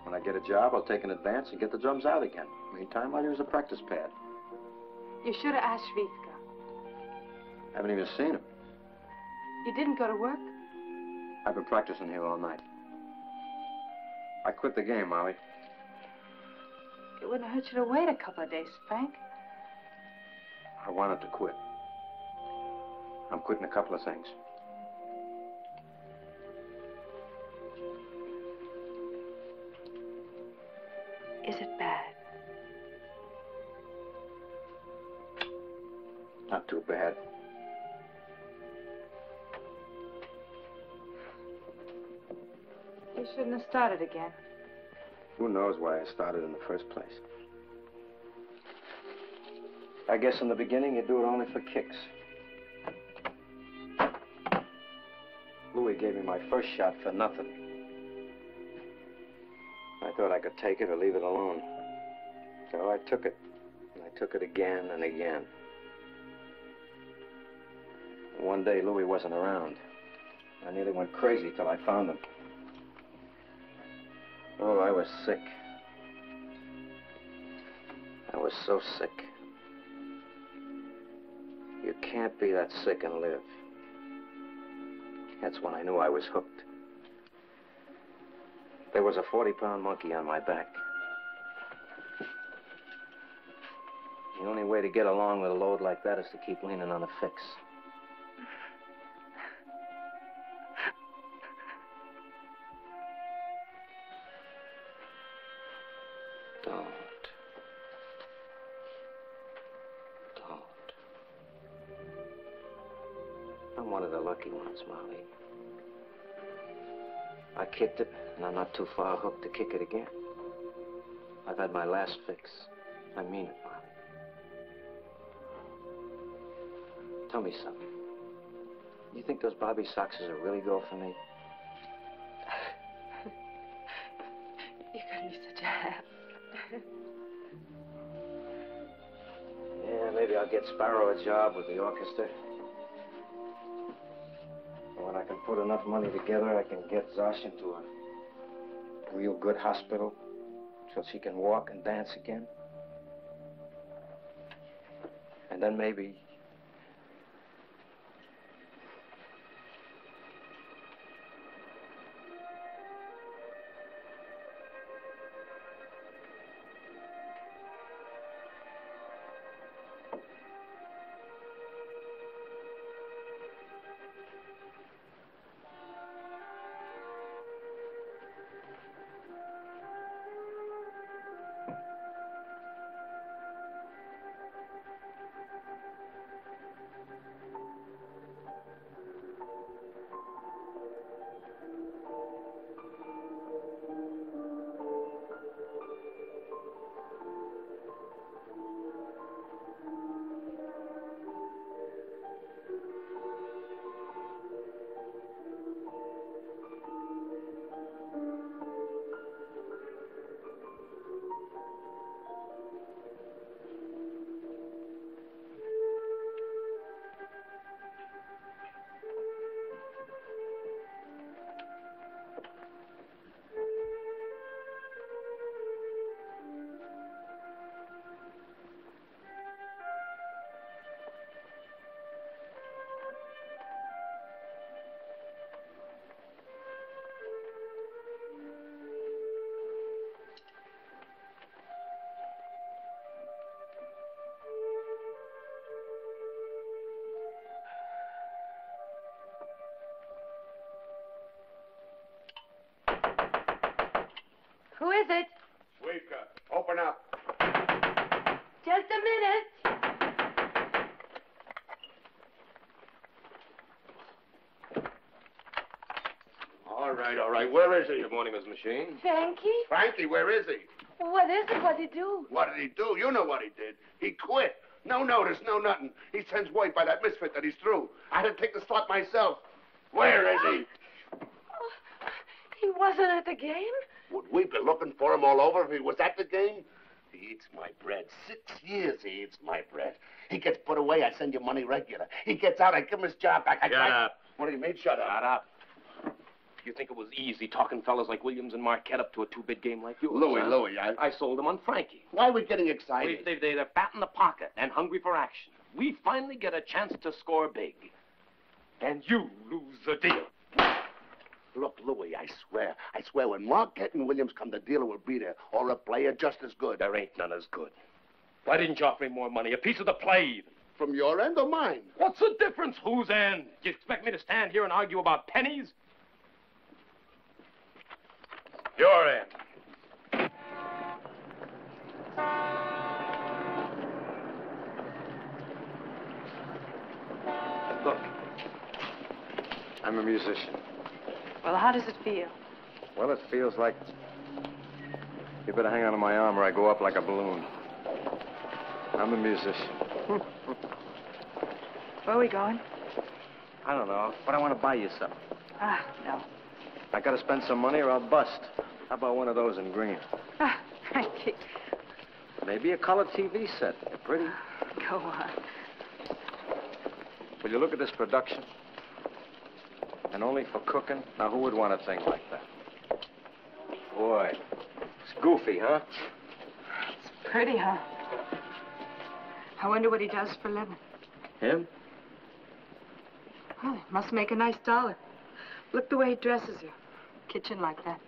When I get a job, I'll take an advance and get the drums out again. Meantime, I'll use a practice pad. You should have asked Schwiefka. I haven't even seen him. You didn't go to work? I've been practicing here all night. I quit the game, Molly. It wouldn't hurt you to wait a couple of days, Frank. I wanted to quit. I'm quitting a couple of things. Is it bad? Not too bad. You shouldn't have started again. Who knows why I started in the first place? I guess in the beginning you do it only for kicks. Louis gave me my first shot for nothing. I thought I could take it or leave it alone. So I took it. And I took it again and again. One day, Louis wasn't around. I nearly went crazy till I found him. Oh, I was sick. I was so sick. You can't be that sick and live. That's when I knew I was hooked. There was a 40-pound monkey on my back. The only way to get along with a load like that is to keep leaning on a fix. Don't. I'm one of the lucky ones, Molly. I kicked it, and I'm not too far hooked to kick it again. I've had my last fix. I mean it, Molly. Tell me something. You think those bobby soxes will really go for me? You couldn't be such a half. Yeah, maybe I'll get Sparrow a job with the orchestra. When I can put enough money together, I can get Zosh into a real good hospital so she can walk and dance again. And then maybe... Who is it? Schwiefka, open up. Just a minute. All right, all right. Where is he? Good morning, Miss Machine. Frankie? Frankie, where is he? What is it? What'd he do? What did he do? You know what he did. He quit. No notice, no nothing. He sends word by that misfit that he's through. I had to take the slot myself. Where is he? Oh, he wasn't at the game? Would we be looking for him all over if he was at the game? He eats my bread. 6 years he eats my bread. He gets put away, I send you money regular. He gets out, I give him his job back. Shut up. What do you mean, shut up? Shut up. You think it was easy talking fellas like Williams and Marquette up to a two-bid game like you? Louie, I sold them on Frankie. Why are we getting excited? They're fat in the pocket and hungry for action. We finally get a chance to score big. And you lose the deal. Look, Louie, I swear, when Marquette and Williams come, the dealer will be there, or a player just as good. There ain't none as good. Why didn't you offer him more money, a piece of the play even? From your end or mine? What's the difference, whose end? You expect me to stand here and argue about pennies? Your end. Look, I'm a musician. Well, how does it feel? Well, it feels like... You better hang on to my arm or I go up like a balloon. I'm a musician. Where are we going? I don't know, but I want to buy you something. Ah, no. I gotta spend some money or I'll bust. How about one of those in green? Ah, Frankie. Maybe a color TV set. They're pretty. Go on. Will you look at this production? And only for cooking? Now, who would want a thing like that? Boy, it's goofy, huh? It's pretty, huh? I wonder what he does for a living. Him? Well, he must make a nice dollar. Look the way he dresses her. Kitchen like that.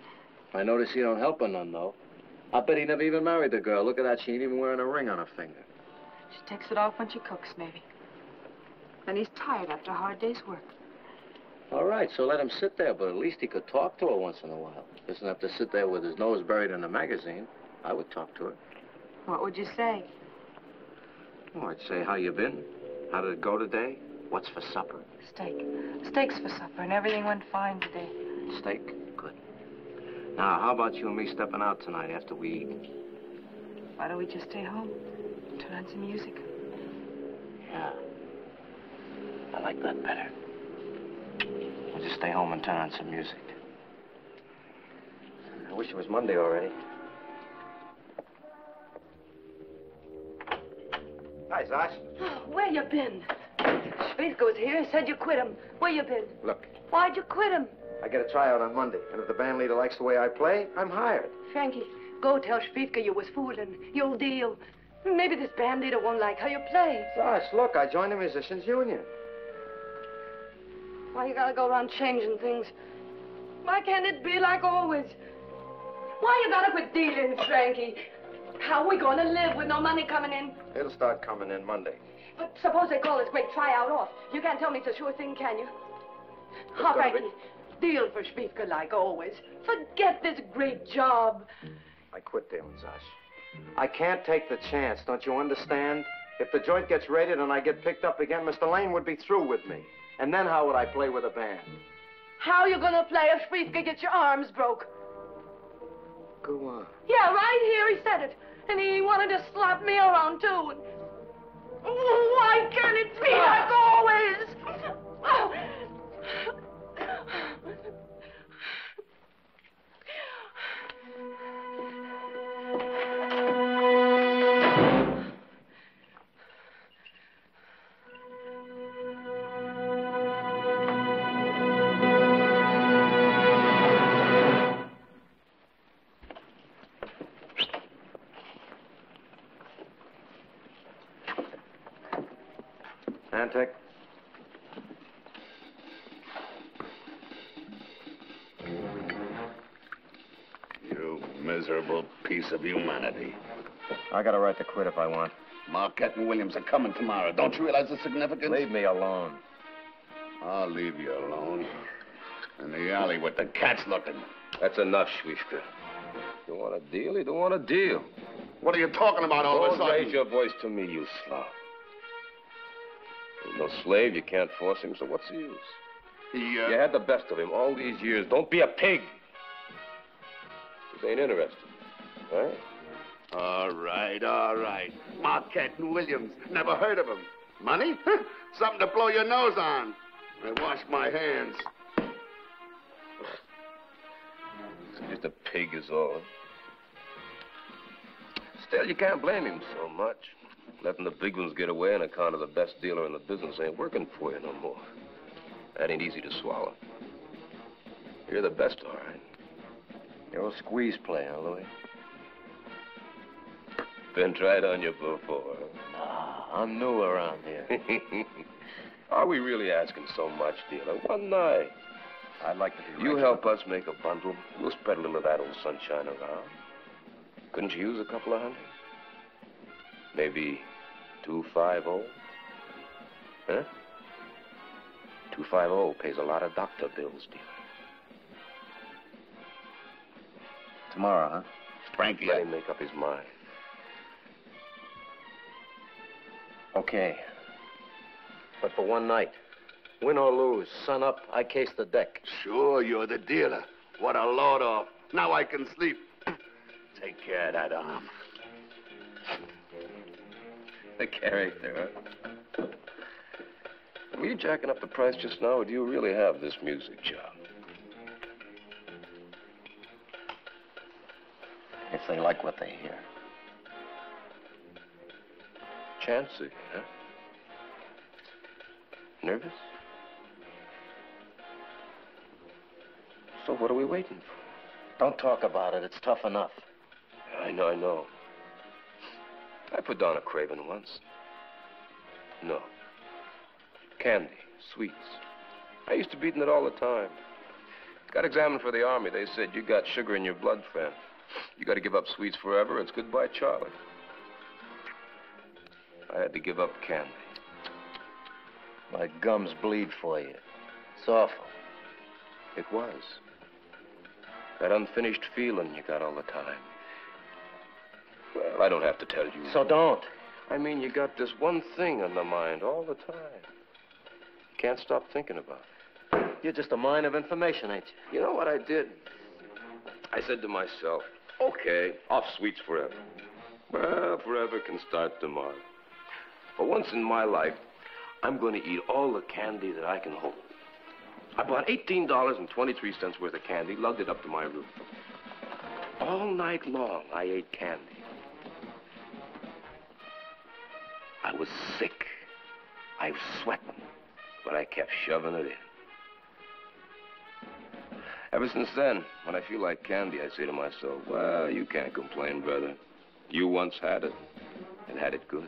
I notice he don't help her none, though. I'll bet he never even married the girl. Look at that. She ain't even wearing a ring on her finger. She takes it off when she cooks, maybe. And he's tired after a hard day's work. All right, so let him sit there, but at least he could talk to her once in a while. He doesn't have to sit there with his nose buried in a magazine. I would talk to her. What would you say? Oh, I'd say, how you been? How did it go today? What's for supper? Steak. Steak's for supper, and everything went fine today. Steak? Good. Now, how about you and me stepping out tonight after we eat? Why don't we just stay home? Turn on some music. Yeah. I like that better. We'll just stay home and turn on some music. I wish it was Monday already. Hi, Zosh. Oh, where you been? Schwiefka was here and said you quit him. Where you been? Look. Why'd you quit him? I get a tryout on Monday, and if the band leader likes the way I play, I'm hired. Frankie, go tell Schwiefka you was fooling. You'll deal. Maybe this band leader won't like how you play. Zosh, look, I joined the musicians' union. Why you gotta go around changing things? Why can't it be like always? Why you gotta quit dealing, Frankie? How are we gonna live with no money coming in? It'll start coming in Monday. But suppose they call this great tryout off. You can't tell me it's a sure thing, can you? All right, deal for Schwiefka like always. Forget this great job. I quit dealing, Zosh. I can't take the chance, don't you understand? If the joint gets raided and I get picked up again, Mr. Lane would be through with me. And then how would I play with a band? How are you gonna play if Schwiefka gets your arms broke? Go on. Yeah, right here he said it. And he wanted to slap me around, too. Why can't it be like always? Oh. Antek. You miserable piece of humanity. I got a right to quit if I want. Marquette and Williams are coming tomorrow. Don't you realize the significance? Leave me alone. I'll leave you alone. In the alley with the cats looking. That's enough, Schwiefka. You want a deal? You don't want a deal. What are you talking about all of a sudden? Raise your voice to me, you slob. You're no slave. You can't force him, so what's the use? You had the best of him all these years. Don't be a pig. This ain't interesting, right? All right, all right. Marquette and Williams. Never heard of him. Money? Something to blow your nose on. I wash my hands. Just a pig is all. Still, you can't blame him so much. Letting the big ones get away on account of the best dealer in the business ain't working for you no more. That ain't easy to swallow. You're the best, all right. You're a squeeze play, huh, Louie? Been tried on you before. Nah, I'm new around here. Are we really asking so much, dealer? One night. I'd like to be. You help us make a bundle. We'll spread a little of that old sunshine around. Couldn't you use a couple of hundred? Maybe 250? Huh? 250 pays a lot of doctor bills, dealer. Tomorrow, huh? Frankie. Let him make up his mind. Okay. But for one night, win or lose, sun up, I case the deck. Sure, you're the dealer. What a load off. Now I can sleep. Take care of that arm. The character, huh? Were you jacking up the price just now, or do you really have this music job? If they like what they hear. Chancy, huh? Nervous? So what are we waiting for? Don't talk about it. It's tough enough. I know. I put down a craving once. No. Candy, sweets. I used to beaten it all the time. Got examined for the army. They said, you got sugar in your blood, friend. You got to give up sweets forever. It's goodbye, Charlie. I had to give up candy. My gums bleed for you. It's awful. It was. That unfinished feeling you got all the time. Well, I don't have to tell you. So don't. I mean, you got this one thing on the mind all the time. You can't stop thinking about it. You're just a mine of information, ain't you? You know what I did? I said to myself, okay, off sweets forever. Well, forever can start tomorrow. But once in my life, I'm going to eat all the candy that I can hold. I bought $18.23 worth of candy, lugged it up to my room. All night long, I ate candy. I was sick. I was sweating, but I kept shoving it in. Ever since then, when I feel like candy, I say to myself, well, you can't complain, brother. You once had it, and had it good.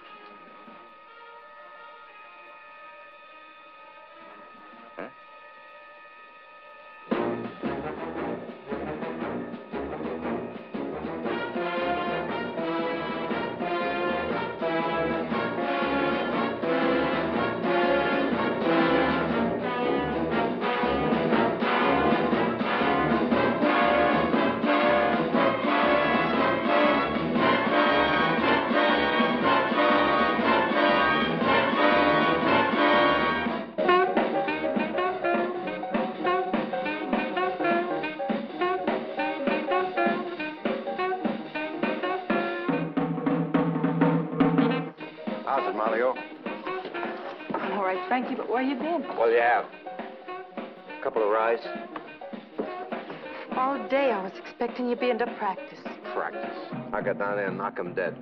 Huh? Frankie, but where you been? Well, yeah. A couple of rides. All day I was expecting you being to practice. Practice? I got down there and knock 'em dead.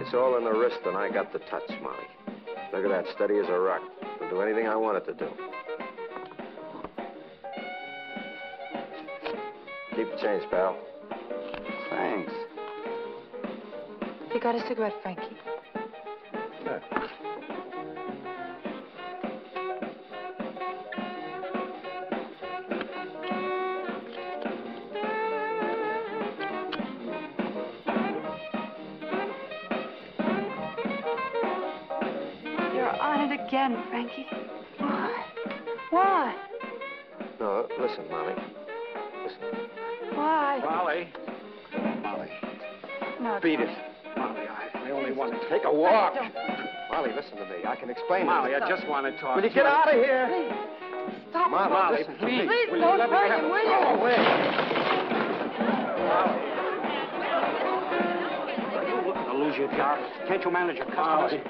It's all in the wrist and I got the touch, Molly. Look at that, steady as a rock. It'll do anything I want it to do. Keep the change, pal. Thanks. You got a cigarette, Frankie? Yeah. Again, Frankie. Why? Why? No, listen, Molly. Listen. Why? Molly. No, beat it. Molly, I only want to take a walk. Molly, listen to me. I can explain. Molly, I just want to talk. Will you get out of here? Please. Stop. Molly, please. Please don't hurt him, will you? Go away. Molly. Are you looking to lose your job? Can't you manage your customers?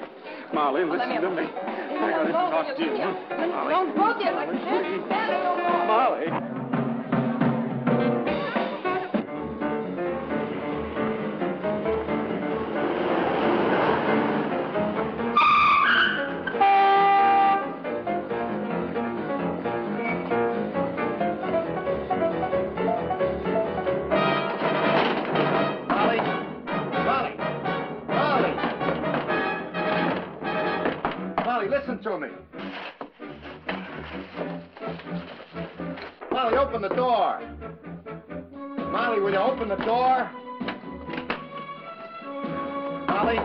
Molly, listen to me. I got to talk to you. Don't both you look at Molly. To me. Molly, open the door. Molly, will you open the door? Molly,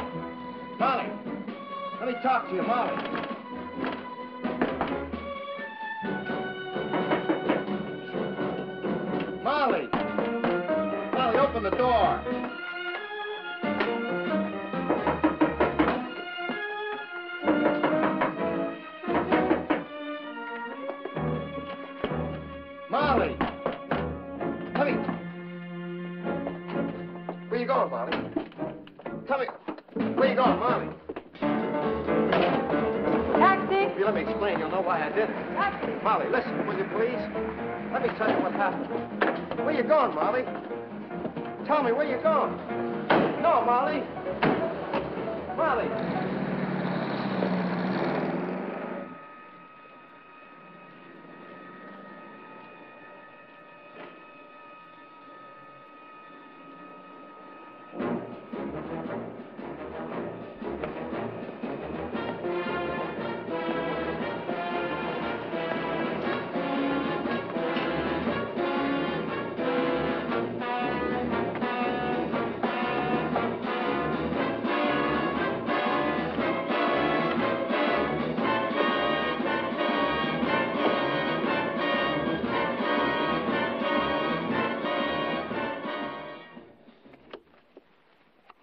let me talk to you, Molly. Molly, open the door. Molly, listen, will you please? Let me tell you what happened. Where you going, Molly? Tell me, where you going? No, Molly. Molly.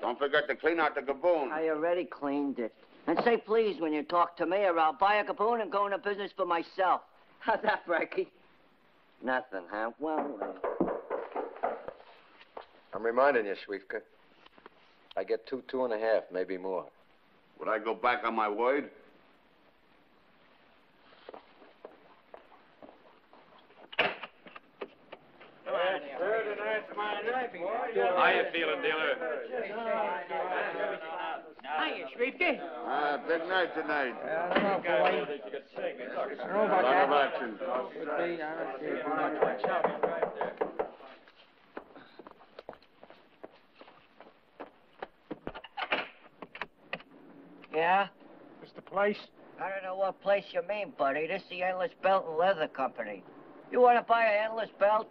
Don't forget to clean out the gaboon. I already cleaned it. And say please when you talk to me, or I'll buy a gaboon and go into business for myself. How's that, Frankie? Nothing, huh? Well, I'm reminding you, Schwiefka. I get two and a half, maybe more. Would I go back on my word? Hiya, feeling dealer. Hiya, Schwiefka. Big night tonight. I don't know, boy. Yeah? It's the place? I don't know what place you mean, buddy. This is the Endless Belt and Leather Company. You want to buy an Endless Belt?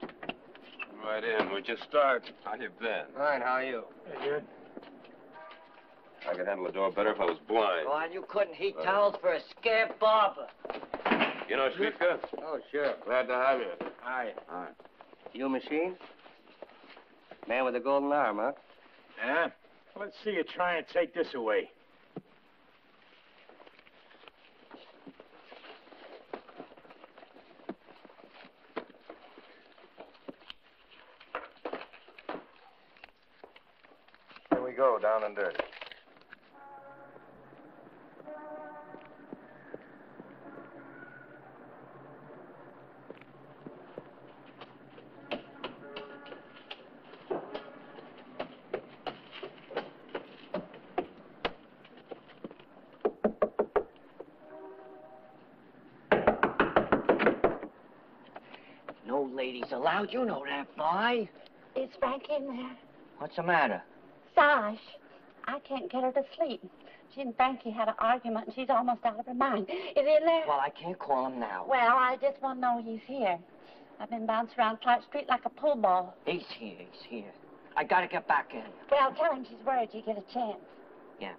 Right in. Would you start? How you been? Fine. How are you? Hey, good. I could handle the door better if I was blind. Oh, and you couldn't heat towels for a scamp barber. You know Schwiefka? Oh, sure. Glad to have you. Hi. Hi. You machine? Man with a golden arm, huh? Yeah. Well, let's see you try and take this away. Go down and dirty. No ladies allowed, you know that, Vi. Is Frankie in there? What's the matter? Zosh, I can't get her to sleep. She and Frankie had an argument, and she's almost out of her mind. Is he in there? Well, I can't call him now. Well, I just want to know he's here. I've been bouncing around Clark Street like a pool ball. He's here, he's here. I gotta get back in. Well, tell him she's worried you get a chance. Yeah.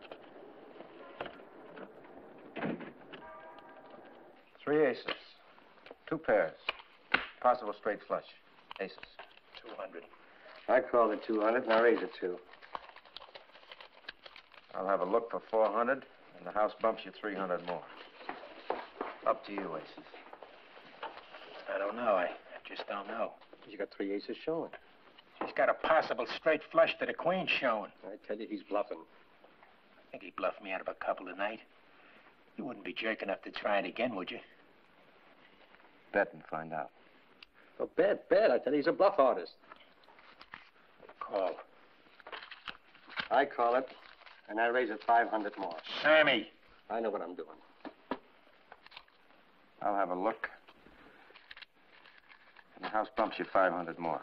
3 aces. 2 pairs. possible straight flush. Aces. 200. I called it 200, now raise it 2. I'll have a look for 400, and the house bumps you 300 more. Up to you, aces. I don't know. I just don't know. You got 3 aces showing. He's got a possible straight flush to the queen showing. I tell you, he's bluffing. I think he bluffed me out of a couple tonight. You wouldn't be jerk enough to try it again, would you? Bet and find out. Oh, bet. I tell you, he's a bluff artist. Call. I call it, and I raise it 500 more. Sammy! I know what I'm doing. I'll have a look. And the house bumps you 500 more.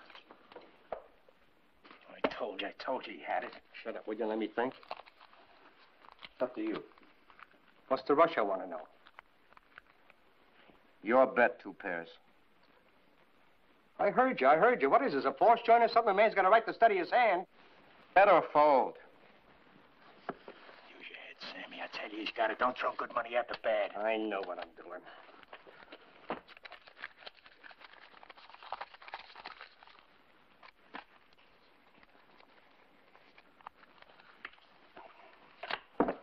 I told you he had it. Shut up, would you? Let me think. It's up to you. What's the rush, I want to know? Your bet, 2 pairs. I heard you. What is this, a force joint or something? A man's got a right to study his hand. Bet or fold? Use your head, Sammy. I tell you, he's got it. Don't throw good money after bad. I know what I'm doing.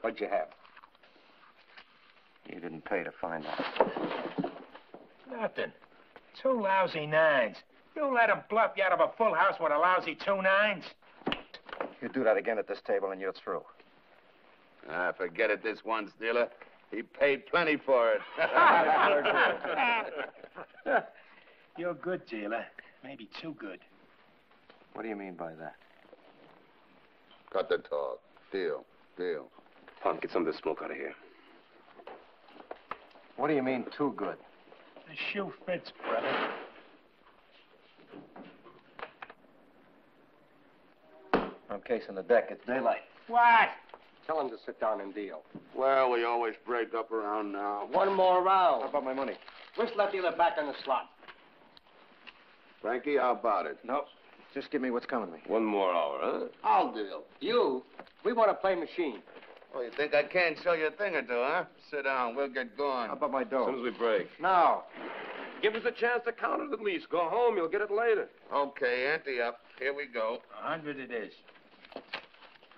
What'd you have? You didn't pay to find out. Nothing. 2 lousy 9s. You let him bluff you out of a full house with a lousy 2 9s? You do that again at this table and you're through. Ah, forget it, this one stealer. He paid plenty for it. You're good, dealer. Maybe too good. What do you mean by that? Cut the talk. Deal. Punk, get some of the smoke out of here. What do you mean, too good? The shoe fits, brother. I'm casing the deck. It's daylight. What? Tell him to sit down and deal. Well, we always break up around now. One more round. How about my money? Whisk that dealer back on the slot. Frankie, how about it? Nope. Just give me what's coming to me. One more hour, huh? I'll deal. You? We want to play machine. Oh, you think I can't show you a thing or two, huh? Sit down. We'll get going. How about my dough? As soon as we break. No. Give us a chance to count it at least. Go home. You'll get it later. Okay, ante up. Here we go. 100 it is.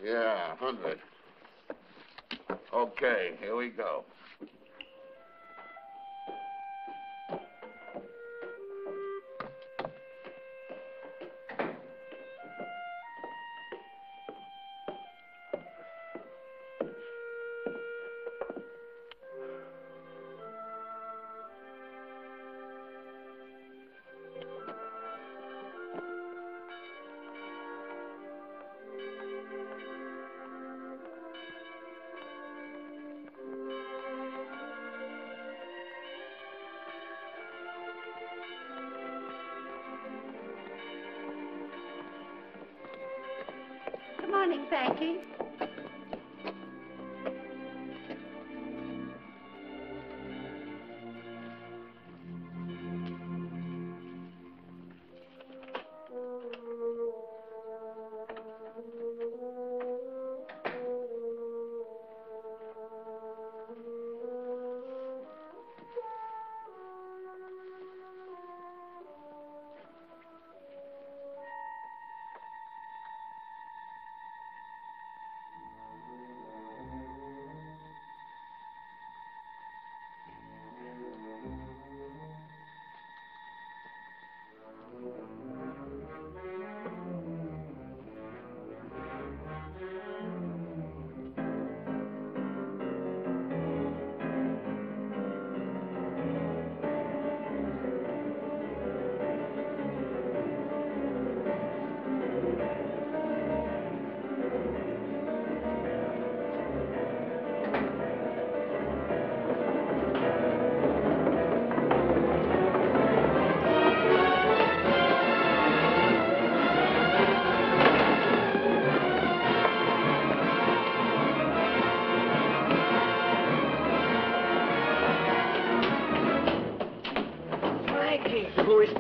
Yeah, 100. Okay, here we go. Frankie.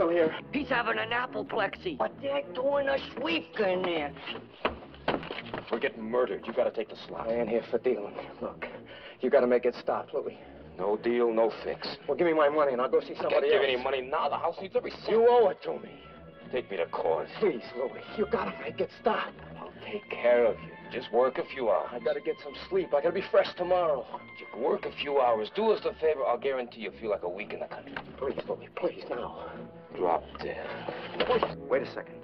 Here. He's having an apoplexy. But they're doing a Schwiefka in there. We're getting murdered. You got to take the slot. I ain't here for dealing. Look, you got to make it stop, Louie. No deal, no fix. Well, give me my money and I'll go see somebody else. I can't give any money now. The house needs every cent. You owe it to me. Take me to court. Please, Louis, you gotta make it stop. I'll take care of you. Just work a few hours. I gotta get some sleep. I gotta be fresh tomorrow. Work a few hours. Do us a favor. I'll guarantee you feel like a week in the country. Please, Louis, please, now. Drop dead. Wait a second.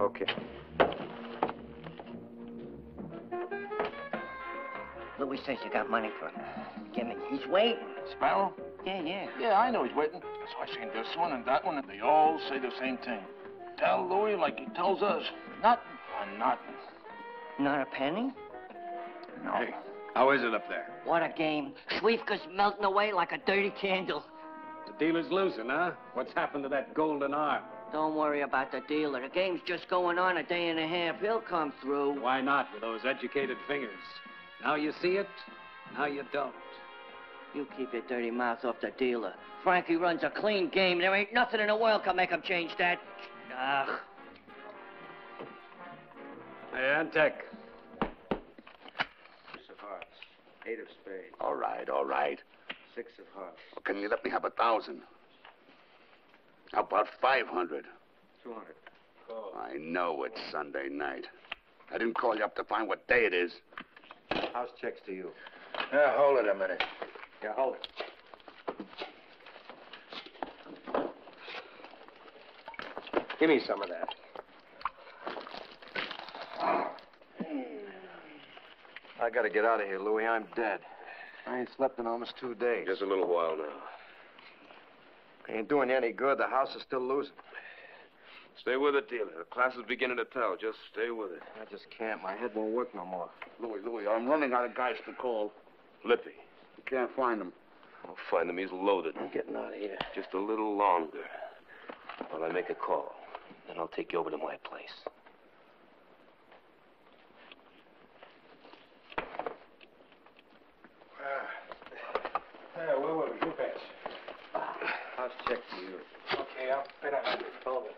Okay. Louis says you got money for him. Give me. He's waiting. Sparrow? Yeah. Yeah, I know he's waiting. So I seen this one and that one, and they all say the same thing. Tell Louis like he tells us. Nothing for nothing. Not a penny? No. Hey, how is it up there? What a game. Schwiefka's melting away like a dirty candle. The dealer's losing, huh? What's happened to that golden arm? Don't worry about the dealer. The game's just going on a day and a half. He'll come through. Why not with those educated fingers? Now you see it, now you don't. You keep your dirty mouth off the dealer. Frankie runs a clean game. There ain't nothing in the world can make him change that. Ugh. Hey, Antek. Six of hearts. Eight of spades. All right. Six of hearts. Well, can you let me have 1,000? How about 500? 200. Oh. I know it's Sunday night. I didn't call you up to find what day it is. House checks to you. Yeah, hold it a minute. Yeah, hold it. Give me some of that. I gotta get out of here, Louis. I'm dead. I ain't slept in almost 2 days. Just a little while now. Ain't doing you any good. The house is still losing. Stay with it, dealer. The class is beginning to tell. Just stay with it. I just can't. My head won't work no more. Louis, I'm running out of guys to call. Lippy. You can't find him. I'll find him. He's loaded. I'm getting out of here. Just a little longer. While I make a call. Then I'll take you over to my place. Where were we? Who bets? I'll check for you. Okay, I'll bet 100. Hold it.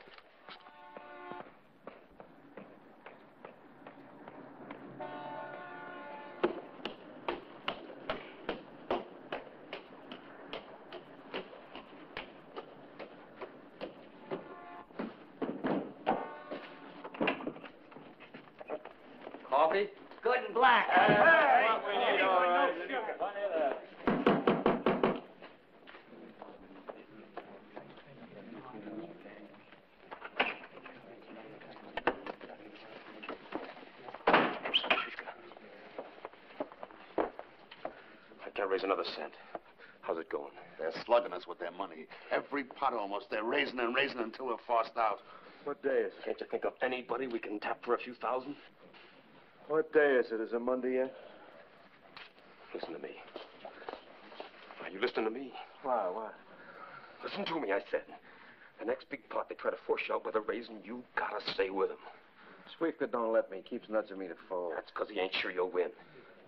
Another cent. How's it going? They're slugging us with their money. Every pot almost. They're raising and raising until we're forced out. What day is it? Can't you think of anybody we can tap for a few thousand? What day is it? Is it Monday yet? Listen to me. Are you listening to me? Why? What? Listen to me, I said. The next big pot they try to force you out with a raising, you gotta stay with them. Schwiefka don't let me. He keeps nudging me to fold. That's because he ain't sure you'll win.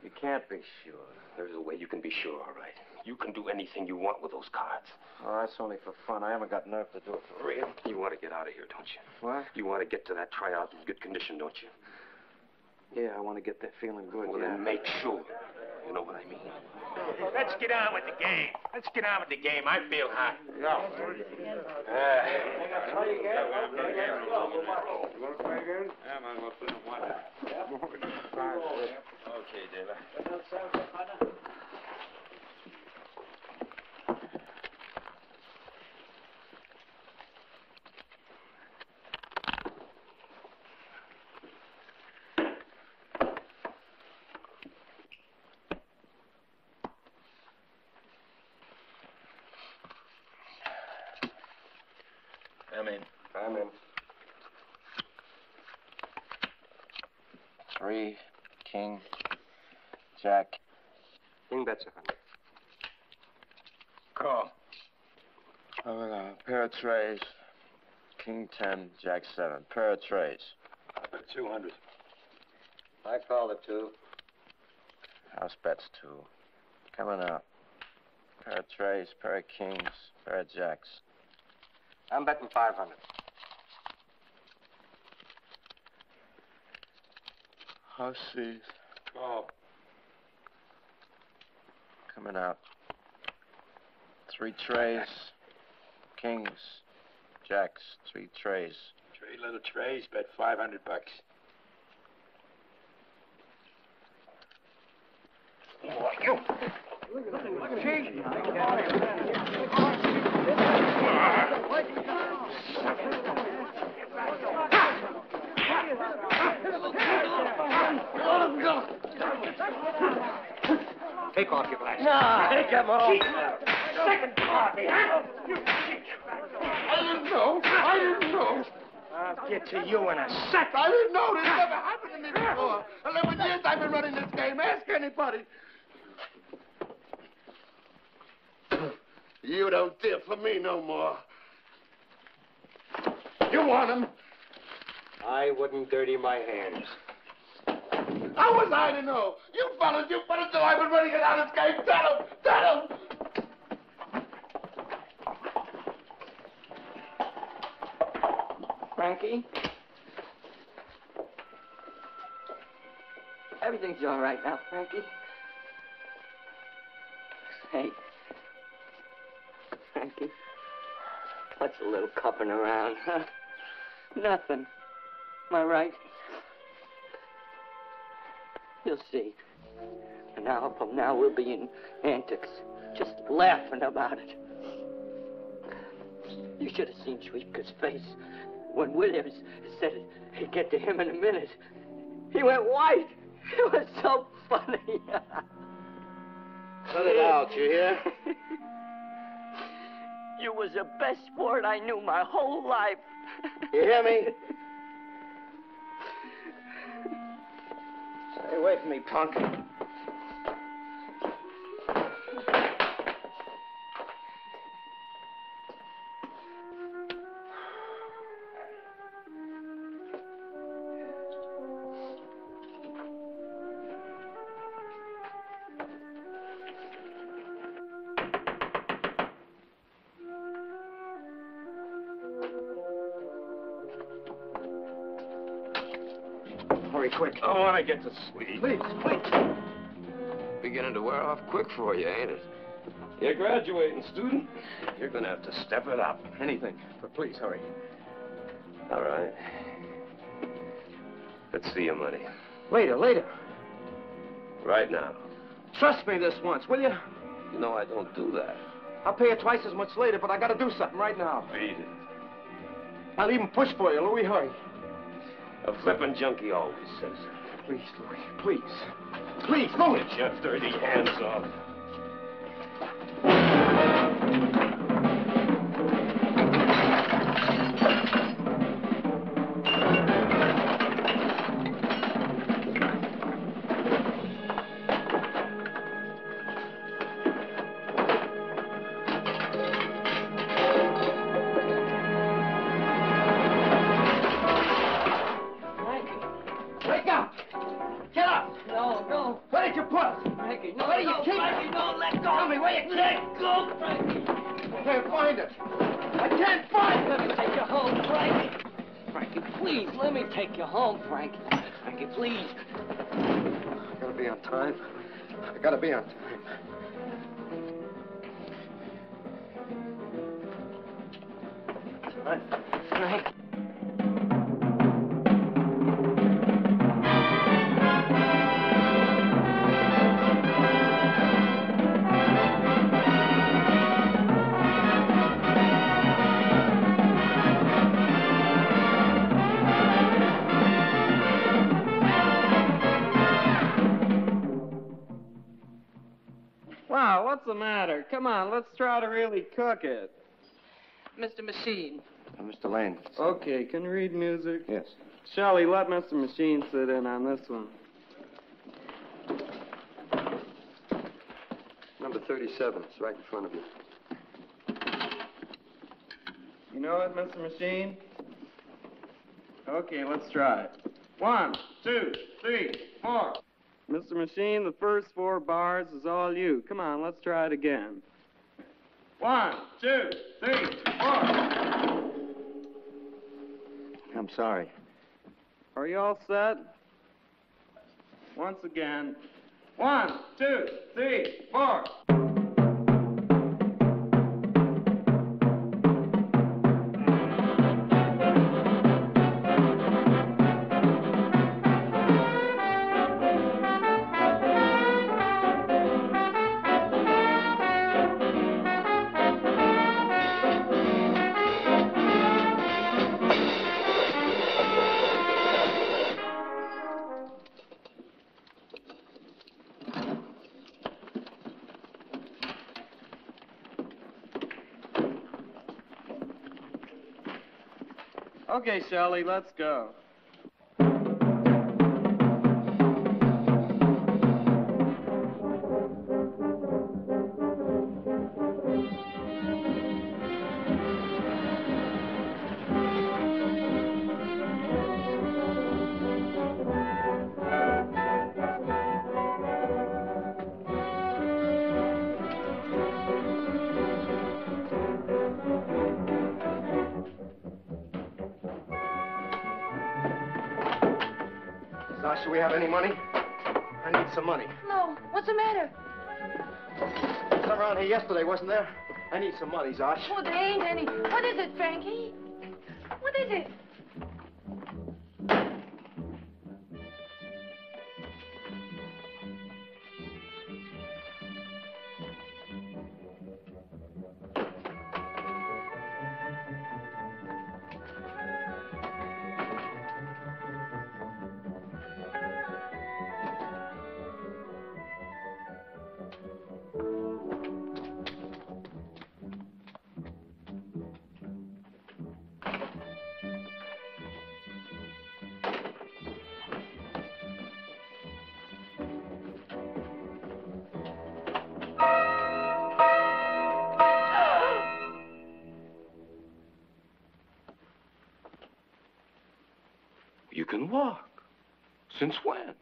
You can't be sure. There's a way you can be sure, all right. You can do anything you want with those cards. Oh, that's only for fun. I haven't got nerve to do it for real. You want to get out of here, don't you? What? You want to get to that tryout in good condition, don't you? Yeah, I want to get there feeling good, Then make sure. You know what I mean? Let's get on with the game. I feel hot. You want to play again? Yeah, man, we'll play one. Okay, Dela. I'm in. 3, king. Jack. King bets 100. Call. I'm in a pair of trays. King 10, Jack 7. Pair of trays. I bet 200. I call the 2. House bets 2. Coming up. Pair of trays, pair of kings, pair of jacks. I'm betting 500. House sees. Call. coming out. 3 trays. Kings. Jacks. 3 trays. 3 little trays, bet $500. Take off your glasses. No, take them off. Second party, huh? I didn't know. I'll get to you in a second. I didn't know. This never happened to me before. 11 years I've been running this game. Ask anybody. You don't deal for me no more. You want him? I wouldn't dirty my hands. How was I to know? You fellas know I've been running it out of this game. Tell him. Frankie? Everything's all right now, Frankie. Hey. Frankie. What's a little cupping around, huh? Nothing. Am I right? You'll see. An hour from now, we'll be in Antics, just laughing about it. You should have seen Schwiefka's face. When Williams said he'd get to him in a minute, he went white. It was so funny. Cut it out, you hear? You was the best sport I knew my whole life. You hear me? Stay away from me, punk. Quick. I want to get to sleep. Please, quick. Beginning to wear off quick for you, ain't it? You're graduating, student. You're going to have to step it up. Anything, but please, hurry. All right. Let's see your money. Later. Right now. Trust me this once, will you? You know I don't do that. I'll pay you twice as much later, but I got to do something right now. Beat it. I'll even push for you, Louie. Hurry. A flippin' junkie always says that. Please, Louie, please. Please, Louie! Get your dirty hands off. I gotta be on time. All right. What's the matter? Come on, let's try to really cook it. Mr. Machine. Mr. Lane. Okay, can you read music? Yes. Shelley, let Mr. Machine sit in on this one. Number 37, it's right in front of you. You know it, Mr. Machine? Okay, let's try it. 1, 2, 3, 4. Mr. Machine, the first 4 bars is all you. Come on, let's try it again. 1, 2, 3, 4. I'm sorry. Are you all set? Once again. 1, 2, 3, 4. Okay, Sally, let's go. Do we have any money? I need some money. No. What's the matter? Some around here yesterday, wasn't there? I need some money, Zosh. Oh, there ain't any. What is it, Frankie? What is it? You can walk. Since when?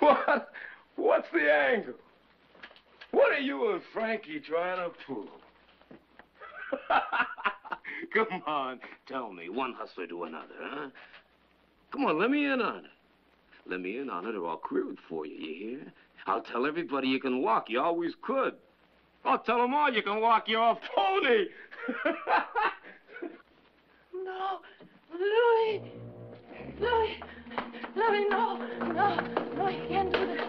What? What's the angle? What are you and Frankie trying to pull? Come on, tell me. One hustler to another, huh? Come on, let me in on it. Let me in on it or I'll queer it for you, you hear? I'll tell everybody you can walk. You always could. I'll tell them all you can walk your pony. No, Louie. Louie, no, you can't do that.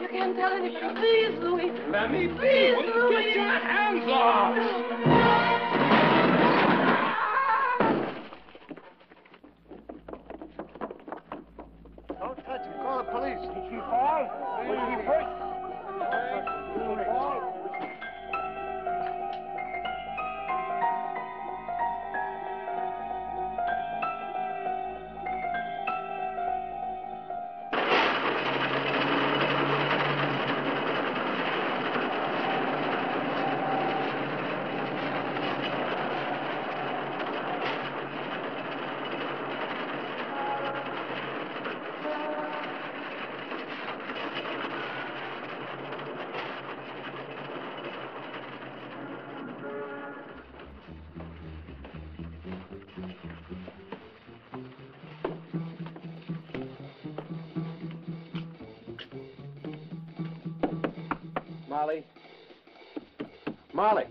You can't tell anybody. Please, Louie. Let me be. Please, Louie. Get your hands off. Don't touch him. Call the police. Did she fall? Did she break? Molly.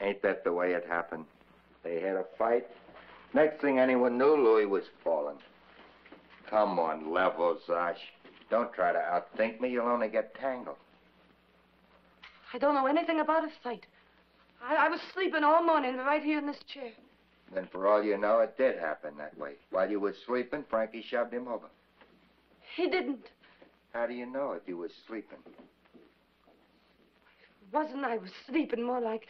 Ain't that the way it happened? They had a fight. Next thing anyone knew, Louie was falling. Come on, level, Zosh. Don't try to outthink me. You'll only get tangled. I don't know anything about a fight. I was sleeping all morning right here in this chair. Then for all you know, it did happen that way. While you were sleeping, Frankie shoved him over. He didn't. How do you know if you were sleeping? It wasn't I was sleeping, more like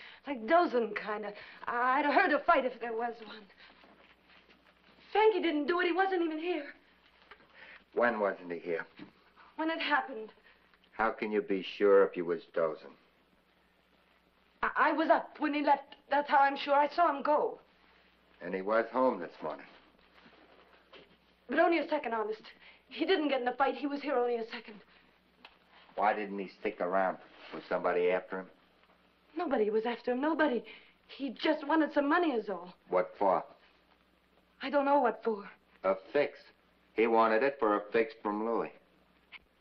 dozing, kind of. I'd have heard a fight if there was one. Frankie didn't do it. He wasn't even here. When wasn't he here? When it happened. How can you be sure if you was dozing? I was up when he left. That's how I'm sure. I saw him go. And he was home this morning. But only a second, honest. He didn't get in a fight. He was here only a second. Why didn't he stick around? Was somebody after him? Nobody was after him. Nobody. He just wanted some money is all. What for? I don't know what for. A fix. He wanted it for a fix from Louie.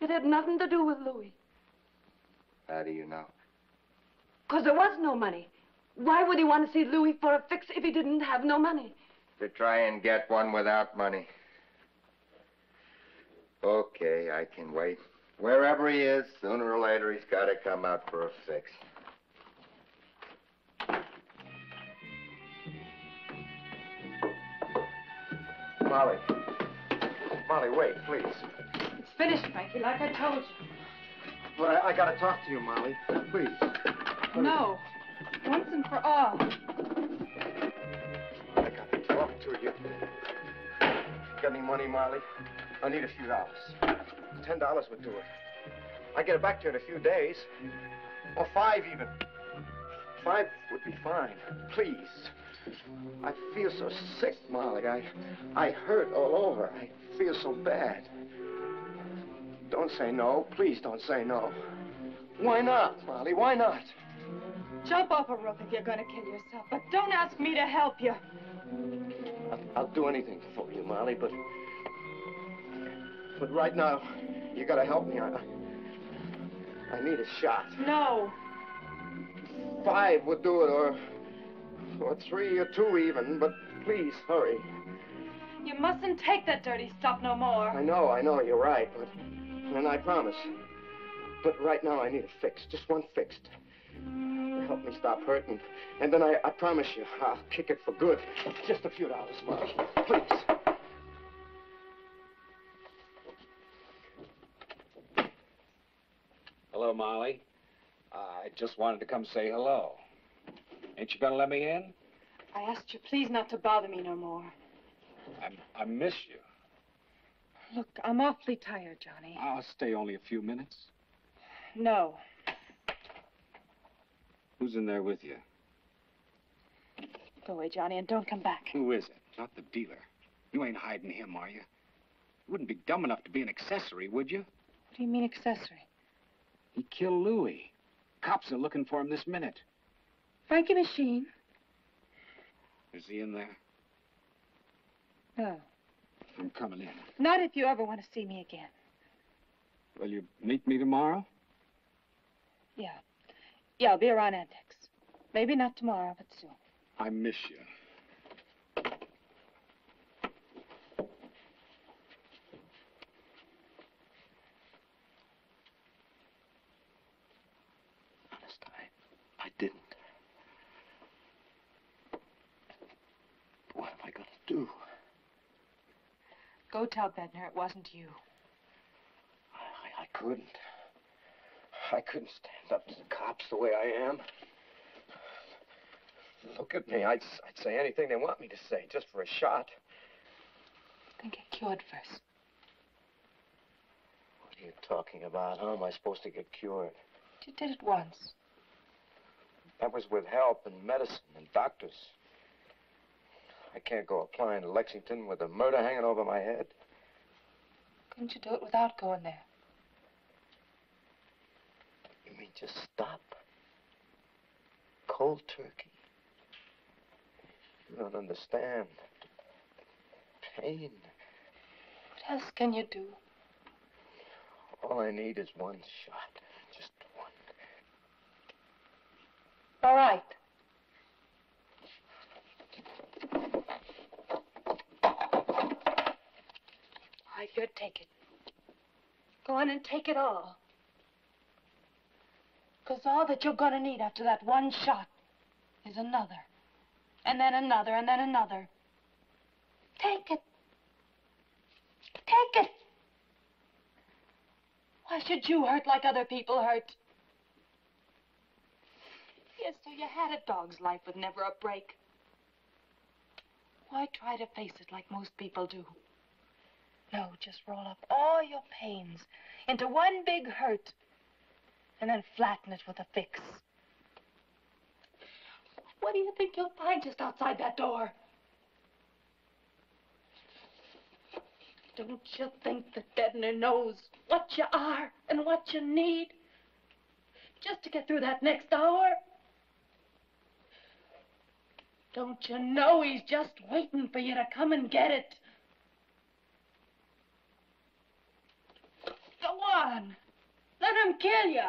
It had nothing to do with Louie. How do you know? Because there was no money. Why would he want to see Louie for a fix if he didn't have no money? To try and get one without money. Okay, I can wait. Wherever he is, sooner or later, he's got to come out for a fix. Molly. Molly, wait, please. It's finished, Frankie, like I told you. But I got to talk to you, Molly. Please. No. Once and for all. I got to talk to you. Got any money, Molly? I need a few dollars. $10 would do it. I get it back to you in a few days. Or $5 even. $5 would be fine. Please. I feel so sick, Molly. I hurt all over. I feel so bad. Don't say no. Please don't say no. Why not, Molly? Why not? Jump off a roof if you're going to kill yourself, but don't ask me to help you. I'll do anything for you, Molly, but right now, you got to help me. I need a shot. No. $5 would do it, or $3 or $2 even, but please, hurry. You mustn't take that dirty stuff no more. I know, you're right, but... And I promise. But right now I need a fix, just one fix. Help me stop hurting. And then I promise you, I'll kick it for good. Just a few dollars, Molly. Please. Hello, Molly. I just wanted to come say hello. Ain't you gonna let me in? I asked you please not to bother me no more. I miss you. Look, I'm awfully tired, Johnny. I'll stay only a few minutes. No. Who's in there with you? Go away, Johnny, and don't come back. Who is it? Not the dealer. You ain't hiding him, are you? You wouldn't be dumb enough to be an accessory, would you? What do you mean, accessory? He killed Louie. Cops are looking for him this minute. Frankie Machine. Is he in there? No. I'm coming in. Not if you ever want to see me again. Will you meet me tomorrow? Yeah. Yeah, I'll be around Antek's. Maybe not tomorrow, but soon. I miss you. Honest, I didn't. But what am I going to do? Go tell Bednar it wasn't you. I couldn't. I couldn't stand up to the cops the way I am. Look at me. I'd say anything they want me to say, just for a shot. Then get cured first. What are you talking about? How am I supposed to get cured? You did it once. That was with help and medicine and doctors. I can't go applying to Lexington with a murder hanging over my head. Couldn't you do it without going there? You mean just stop? Cold turkey? You don't understand. Pain. What else can you do? All I need is one shot. Just one. All right. I could take it. Go on and take it all. Because all that you're going to need after that one shot is another. And then another, and then another. Take it. Take it. Why should you hurt like other people hurt? Yes, so you had a dog's life with never a break. Why try to face it like most people do? No, just roll up all your pains into one big hurt and then flatten it with a fix. What do you think you'll find just outside that door? Don't you think that Bednar knows what you are and what you need just to get through that next hour? Don't you know he's just waiting for you to come and get it? Go on. Let him kill you.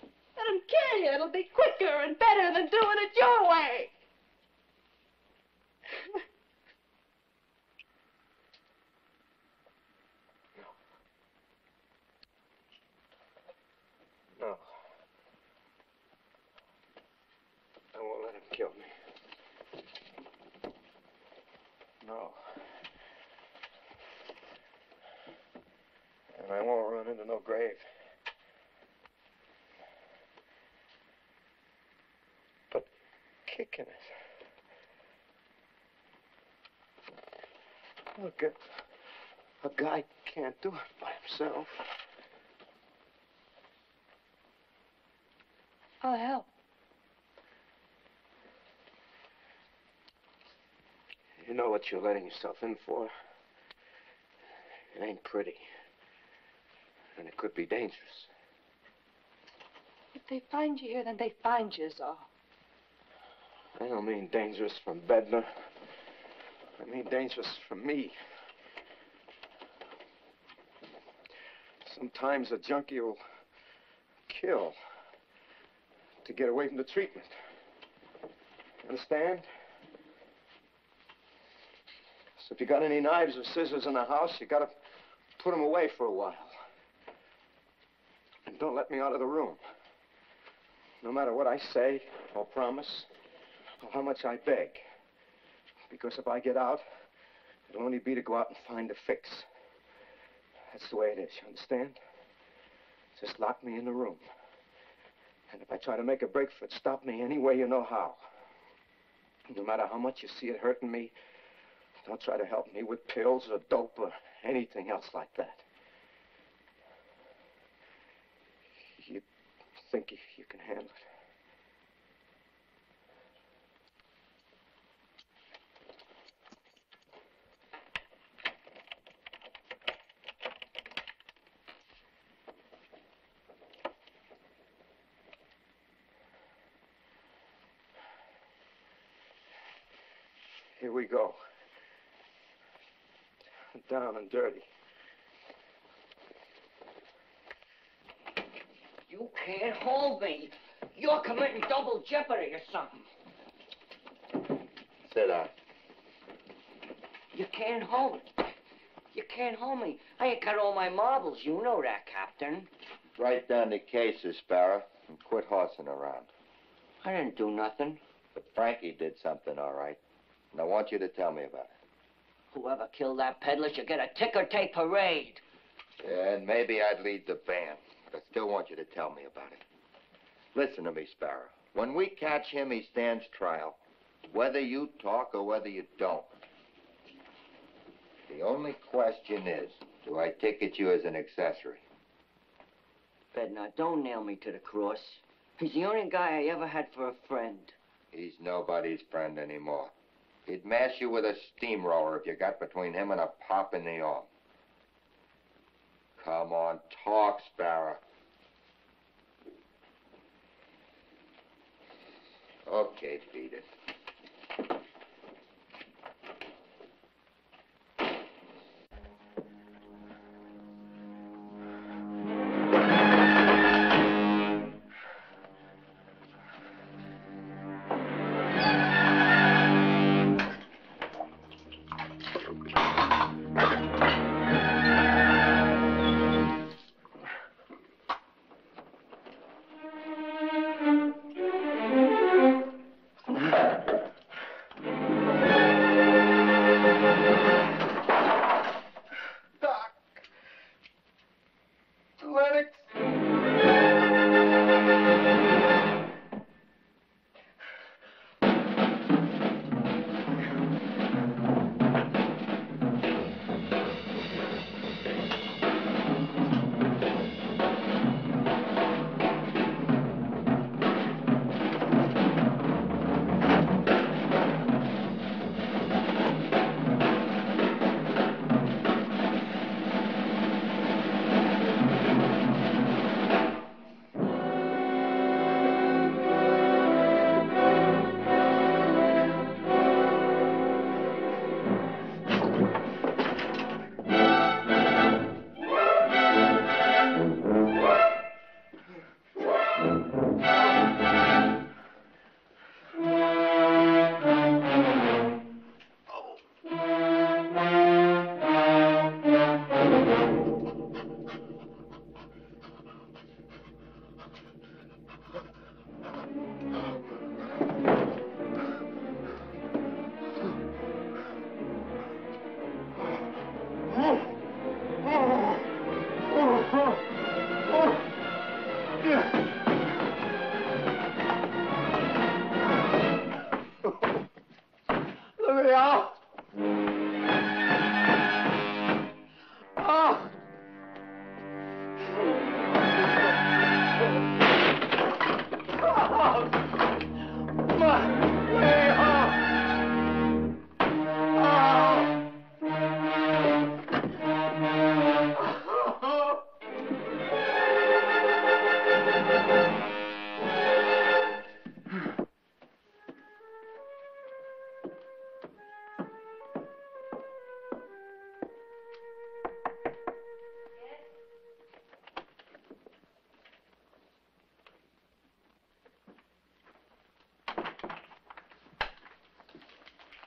Let him kill you. It'll be quicker and better than doing it your way. have killed me. No. And I won't run into no grave. But kicking it. Look, a guy can't do it by himself. I'll help. You know what you're letting yourself in for. It ain't pretty. And it could be dangerous. If they find you here, then they find you, Zosh. I don't mean dangerous from Bednar. I mean dangerous from me. Sometimes a junkie will kill to get away from the treatment. Understand? So if you got any knives or scissors in the house, you gotta put them away for a while. And don't let me out of the room. No matter what I say or promise or how much I beg. Because if I get out, it'll only be to go out and find a fix. That's the way it is, you understand? Just lock me in the room. And if I try to make a break for it, stop me any way you know how. No matter how much you see it hurting me, don't try to help me with pills or dope or anything else like that. You think you can handle it? Here we go. Down and dirty. You can't hold me. You're committing double jeopardy or something. Sit down. You can't hold me. I ain't got all my marbles. You know that, Captain. Write down the cases, Sparrow, and quit horsing around. I didn't do nothing. But Frankie did something, all right. And I want you to tell me about it. Whoever killed that peddler should get a ticker tape parade. Yeah, and maybe I'd lead the band. But I still want you to tell me about it. Listen to me, Sparrow. When we catch him, he stands trial. Whether you talk or whether you don't. The only question is, do I ticket you as an accessory? Bednar, don't nail me to the cross. He's the only guy I ever had for a friend. He's nobody's friend anymore. He'd mash you with a steamroller if you got between him and a pop in the arm. Come on, talk, Sparrow. Okay, beat it. me out. Oh.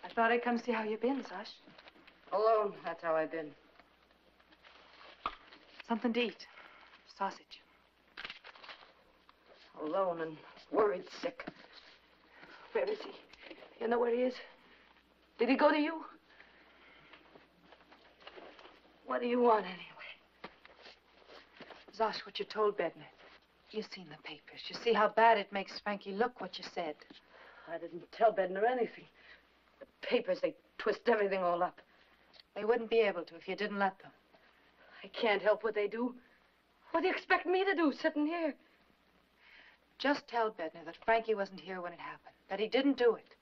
I thought I'd come see how you've been, Zosh. Alone, that's how I've been. Something to eat. Sausage. Alone and worried sick. Where is he? You know where he is? Did he go to you? What do you want, anyway? Zosh, what you told Bednar. You've seen the papers. You see how bad it makes Frankie look what you said. I didn't tell Bednar anything. Papers, they twist everything all up. They wouldn't be able to if you didn't let them. I can't help what they do. What do you expect me to do, sitting here? Just tell Bednar that Frankie wasn't here when it happened, that he didn't do it.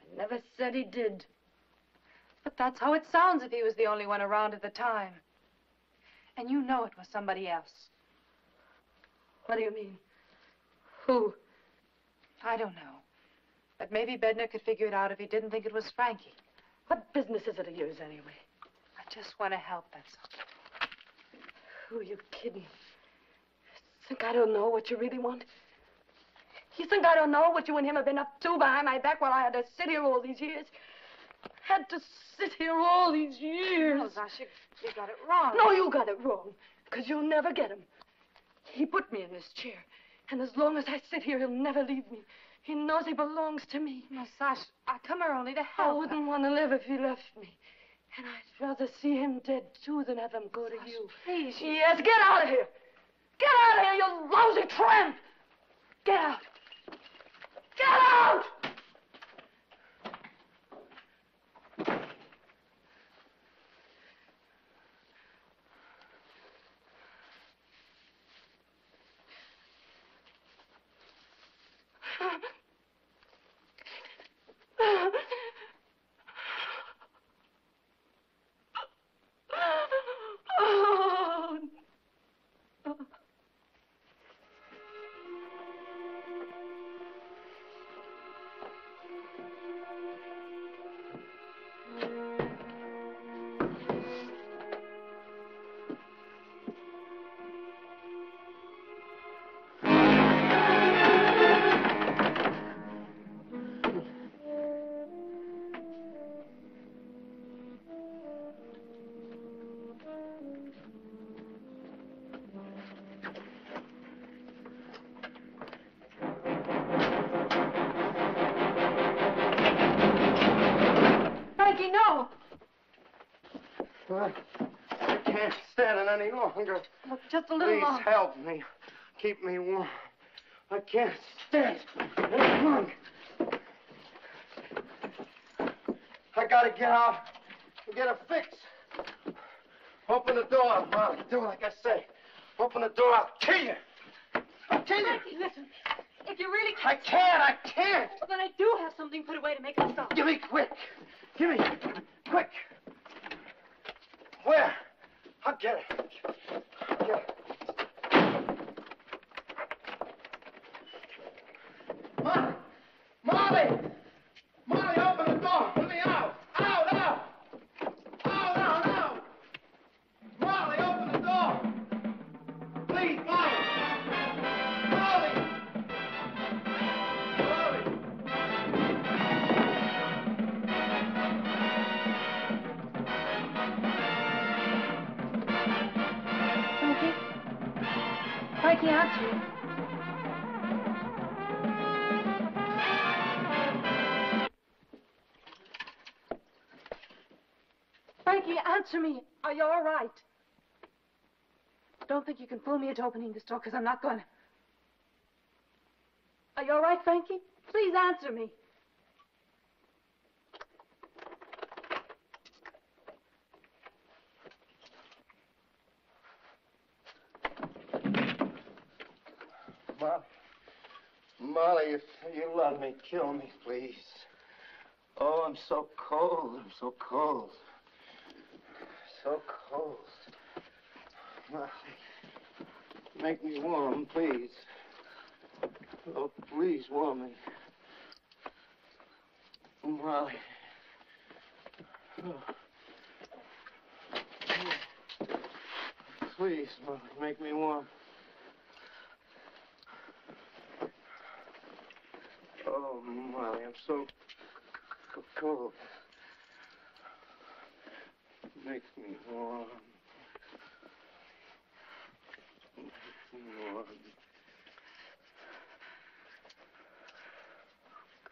I never said he did. But that's how it sounds if he was the only one around at the time. And you know it was somebody else. What do you mean? Who? I don't know. But maybe Bednar could figure it out if he didn't think it was Frankie. What business is it of yours, anyway? I just want to help, that's all. Who are you kidding? You think I don't know what you really want? You think I don't know what you and him have been up to behind my back while I had to sit here all these years? Had to sit here all these years. No, Zosh, you got it wrong. No, you got it wrong, because you'll never get him. He put me in this chair, and as long as I sit here, he'll never leave me. He knows he belongs to me. No, Zosh, I come here only to help. I wouldn't want to live if he left me. And I'd rather see him dead, too, than have him go to you. Please. Yes, get out of here. Get out of here, you lousy tramp. Get out. Get out! I can't stand it any longer. Look, just a little longer. Please help me. Keep me warm. I can't stand it any longer. I gotta get out and get a fix. Open the door, Molly. Do like I say. Open the door. I'll kill you. I'll kill you. Frankie, listen. If you really can't. I can't. Well, then I do have something put away to make it stop. Give me quick. Give me quick. Where? I'll get it. Molly! Molly! Molly, open the door! Let me out! Out, out! Out, out, out! Molly, open the door! Please, Molly! Molly! Frankie, aren't you? Frankie, answer me. Are you all right? Don't think you can fool me into opening this door, because I'm not going to. Are you all right, Frankie? Please answer me. If you love me, kill me, please. Oh, I'm so cold. I'm so cold. So cold. Molly, make me warm, please. Oh, please warm me. Molly. Oh. Please, Molly, make me warm. Oh, Molly, I'm so cold. Make me warm. Make me warm.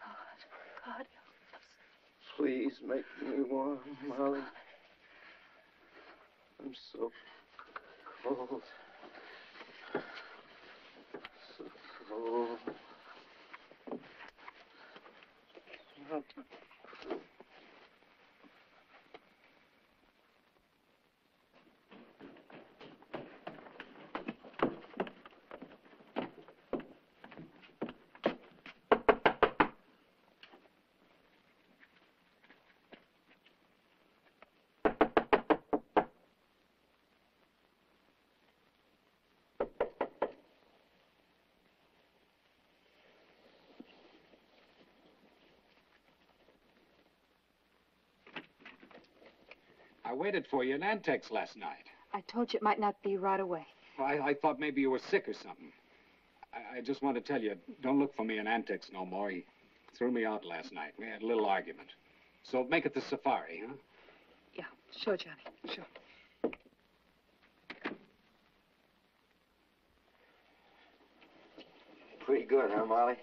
God, God. Please make me warm, Molly. I'm so cold. So cold. I waited for you in Antek's last night. I told you it might not be right away. Well, I thought maybe you were sick or something. I just want to tell you, don't look for me in Antek's no more. He threw me out last night. We had a little argument. So make it the safari, huh? Yeah, sure, Johnny, sure. Pretty good, huh, Molly?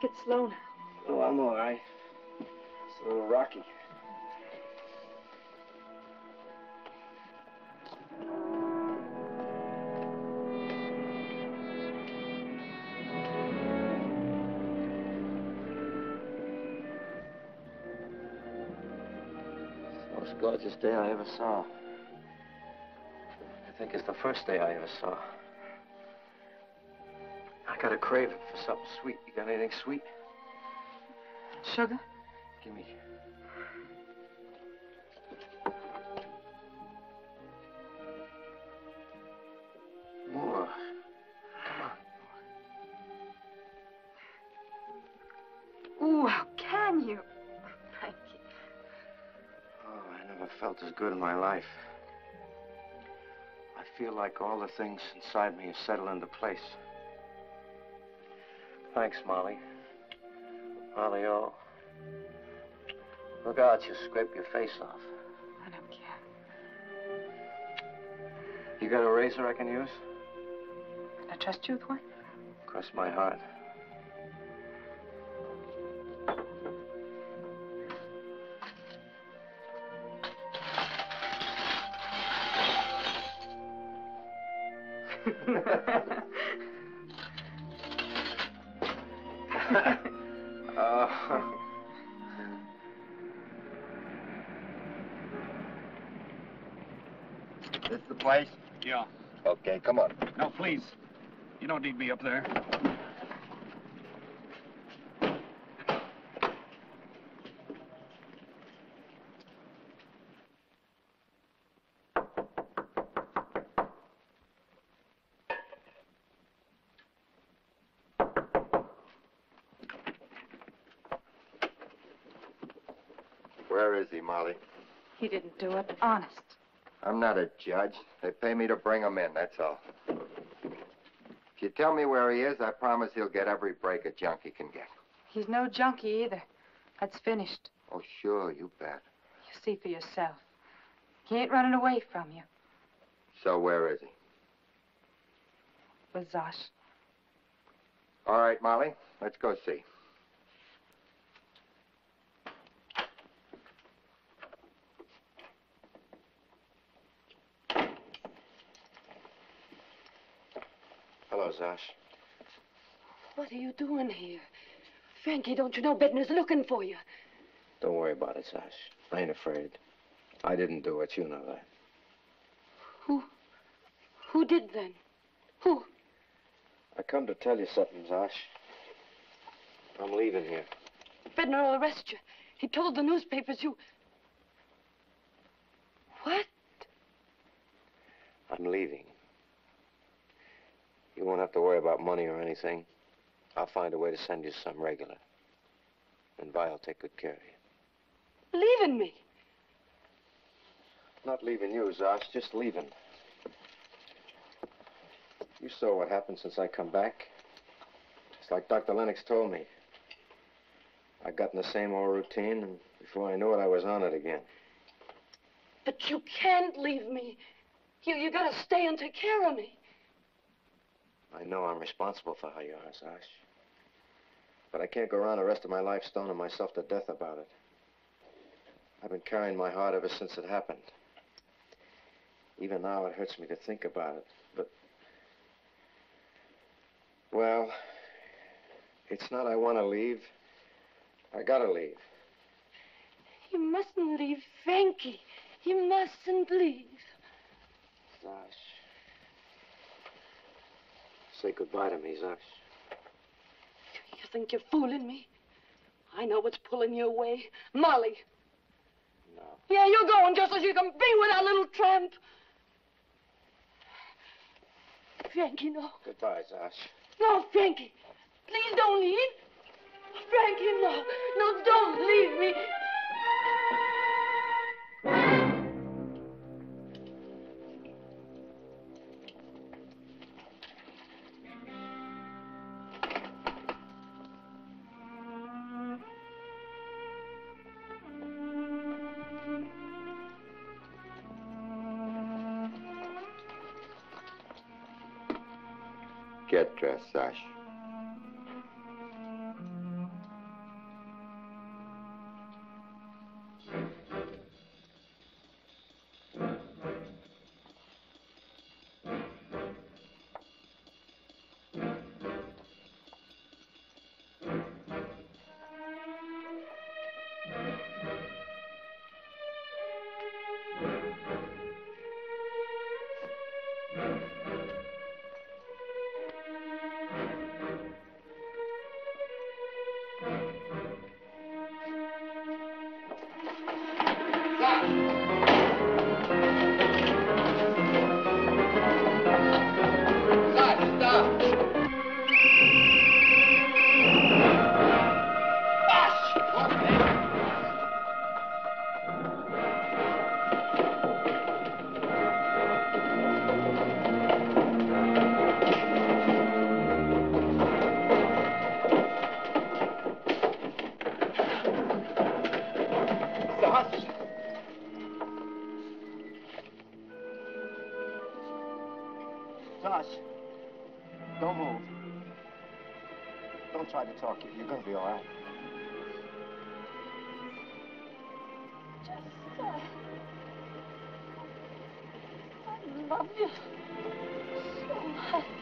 Take it slow now. Oh, I'm all right. A little rocky. It's the most gorgeous day I ever saw. I think it's the first day I ever saw. I got a craving for something sweet. You got anything sweet? Sugar? Give me. More. Come on. Ooh, how can you? Thank you. Oh, I never felt as good in my life. I feel like all the things inside me are settled into place. Thanks, Molly. Molly, oh. Look out, you'll scrape your face off. I don't care. You got a razor I can use? Can I trust you with one? Cross my heart. Come on. Now, please. You don't need me up there. Where is he, Molly? He didn't do it. Honest. I'm not a judge. They pay me to bring him in, that's all. If you tell me where he is, I promise he'll get every break a junkie can get. He's no junkie either. That's finished. Oh, sure, you bet. You see for yourself. He ain't running away from you. So where is he? With Zosh. All right, Molly, let's go see. Zosh. What are you doing here? Frankie, don't you know Bednar's looking for you? Don't worry about it, Zosh. I ain't afraid. I didn't do it, you know that. Who did then? Who? I come to tell you something, Zosh. I'm leaving here. Bednar will arrest you. He told the newspapers you... What? I'm leaving. You won't have to worry about money or anything. I'll find a way to send you some regular. And Vi will take good care of you. Leaving me? Not leaving you, Zosh, just leaving. You saw what happened since I come back. It's like Dr. Lennox told me. I got in the same old routine, and before I knew it, I was on it again. But you can't leave me. You gotta stay and take care of me. I know I'm responsible for how you are, Zosh. But I can't go around the rest of my life stoning myself to death about it. I've been carrying my heart ever since it happened. Even now, it hurts me to think about it, but... Well, it's not I want to leave. I gotta leave. You mustn't leave, Frankie. You mustn't leave. Zosh. Say goodbye to me, Zosh. You think you're fooling me? I know what's pulling you away. Molly. No. Yeah, you're going just as you can be with that little tramp. Frankie, no. Goodbye, Zosh. No, Frankie. Please don't leave. Frankie, no. No, don't leave me. Get dressed, Zosh. You're gonna be all right. Just, I love you so much.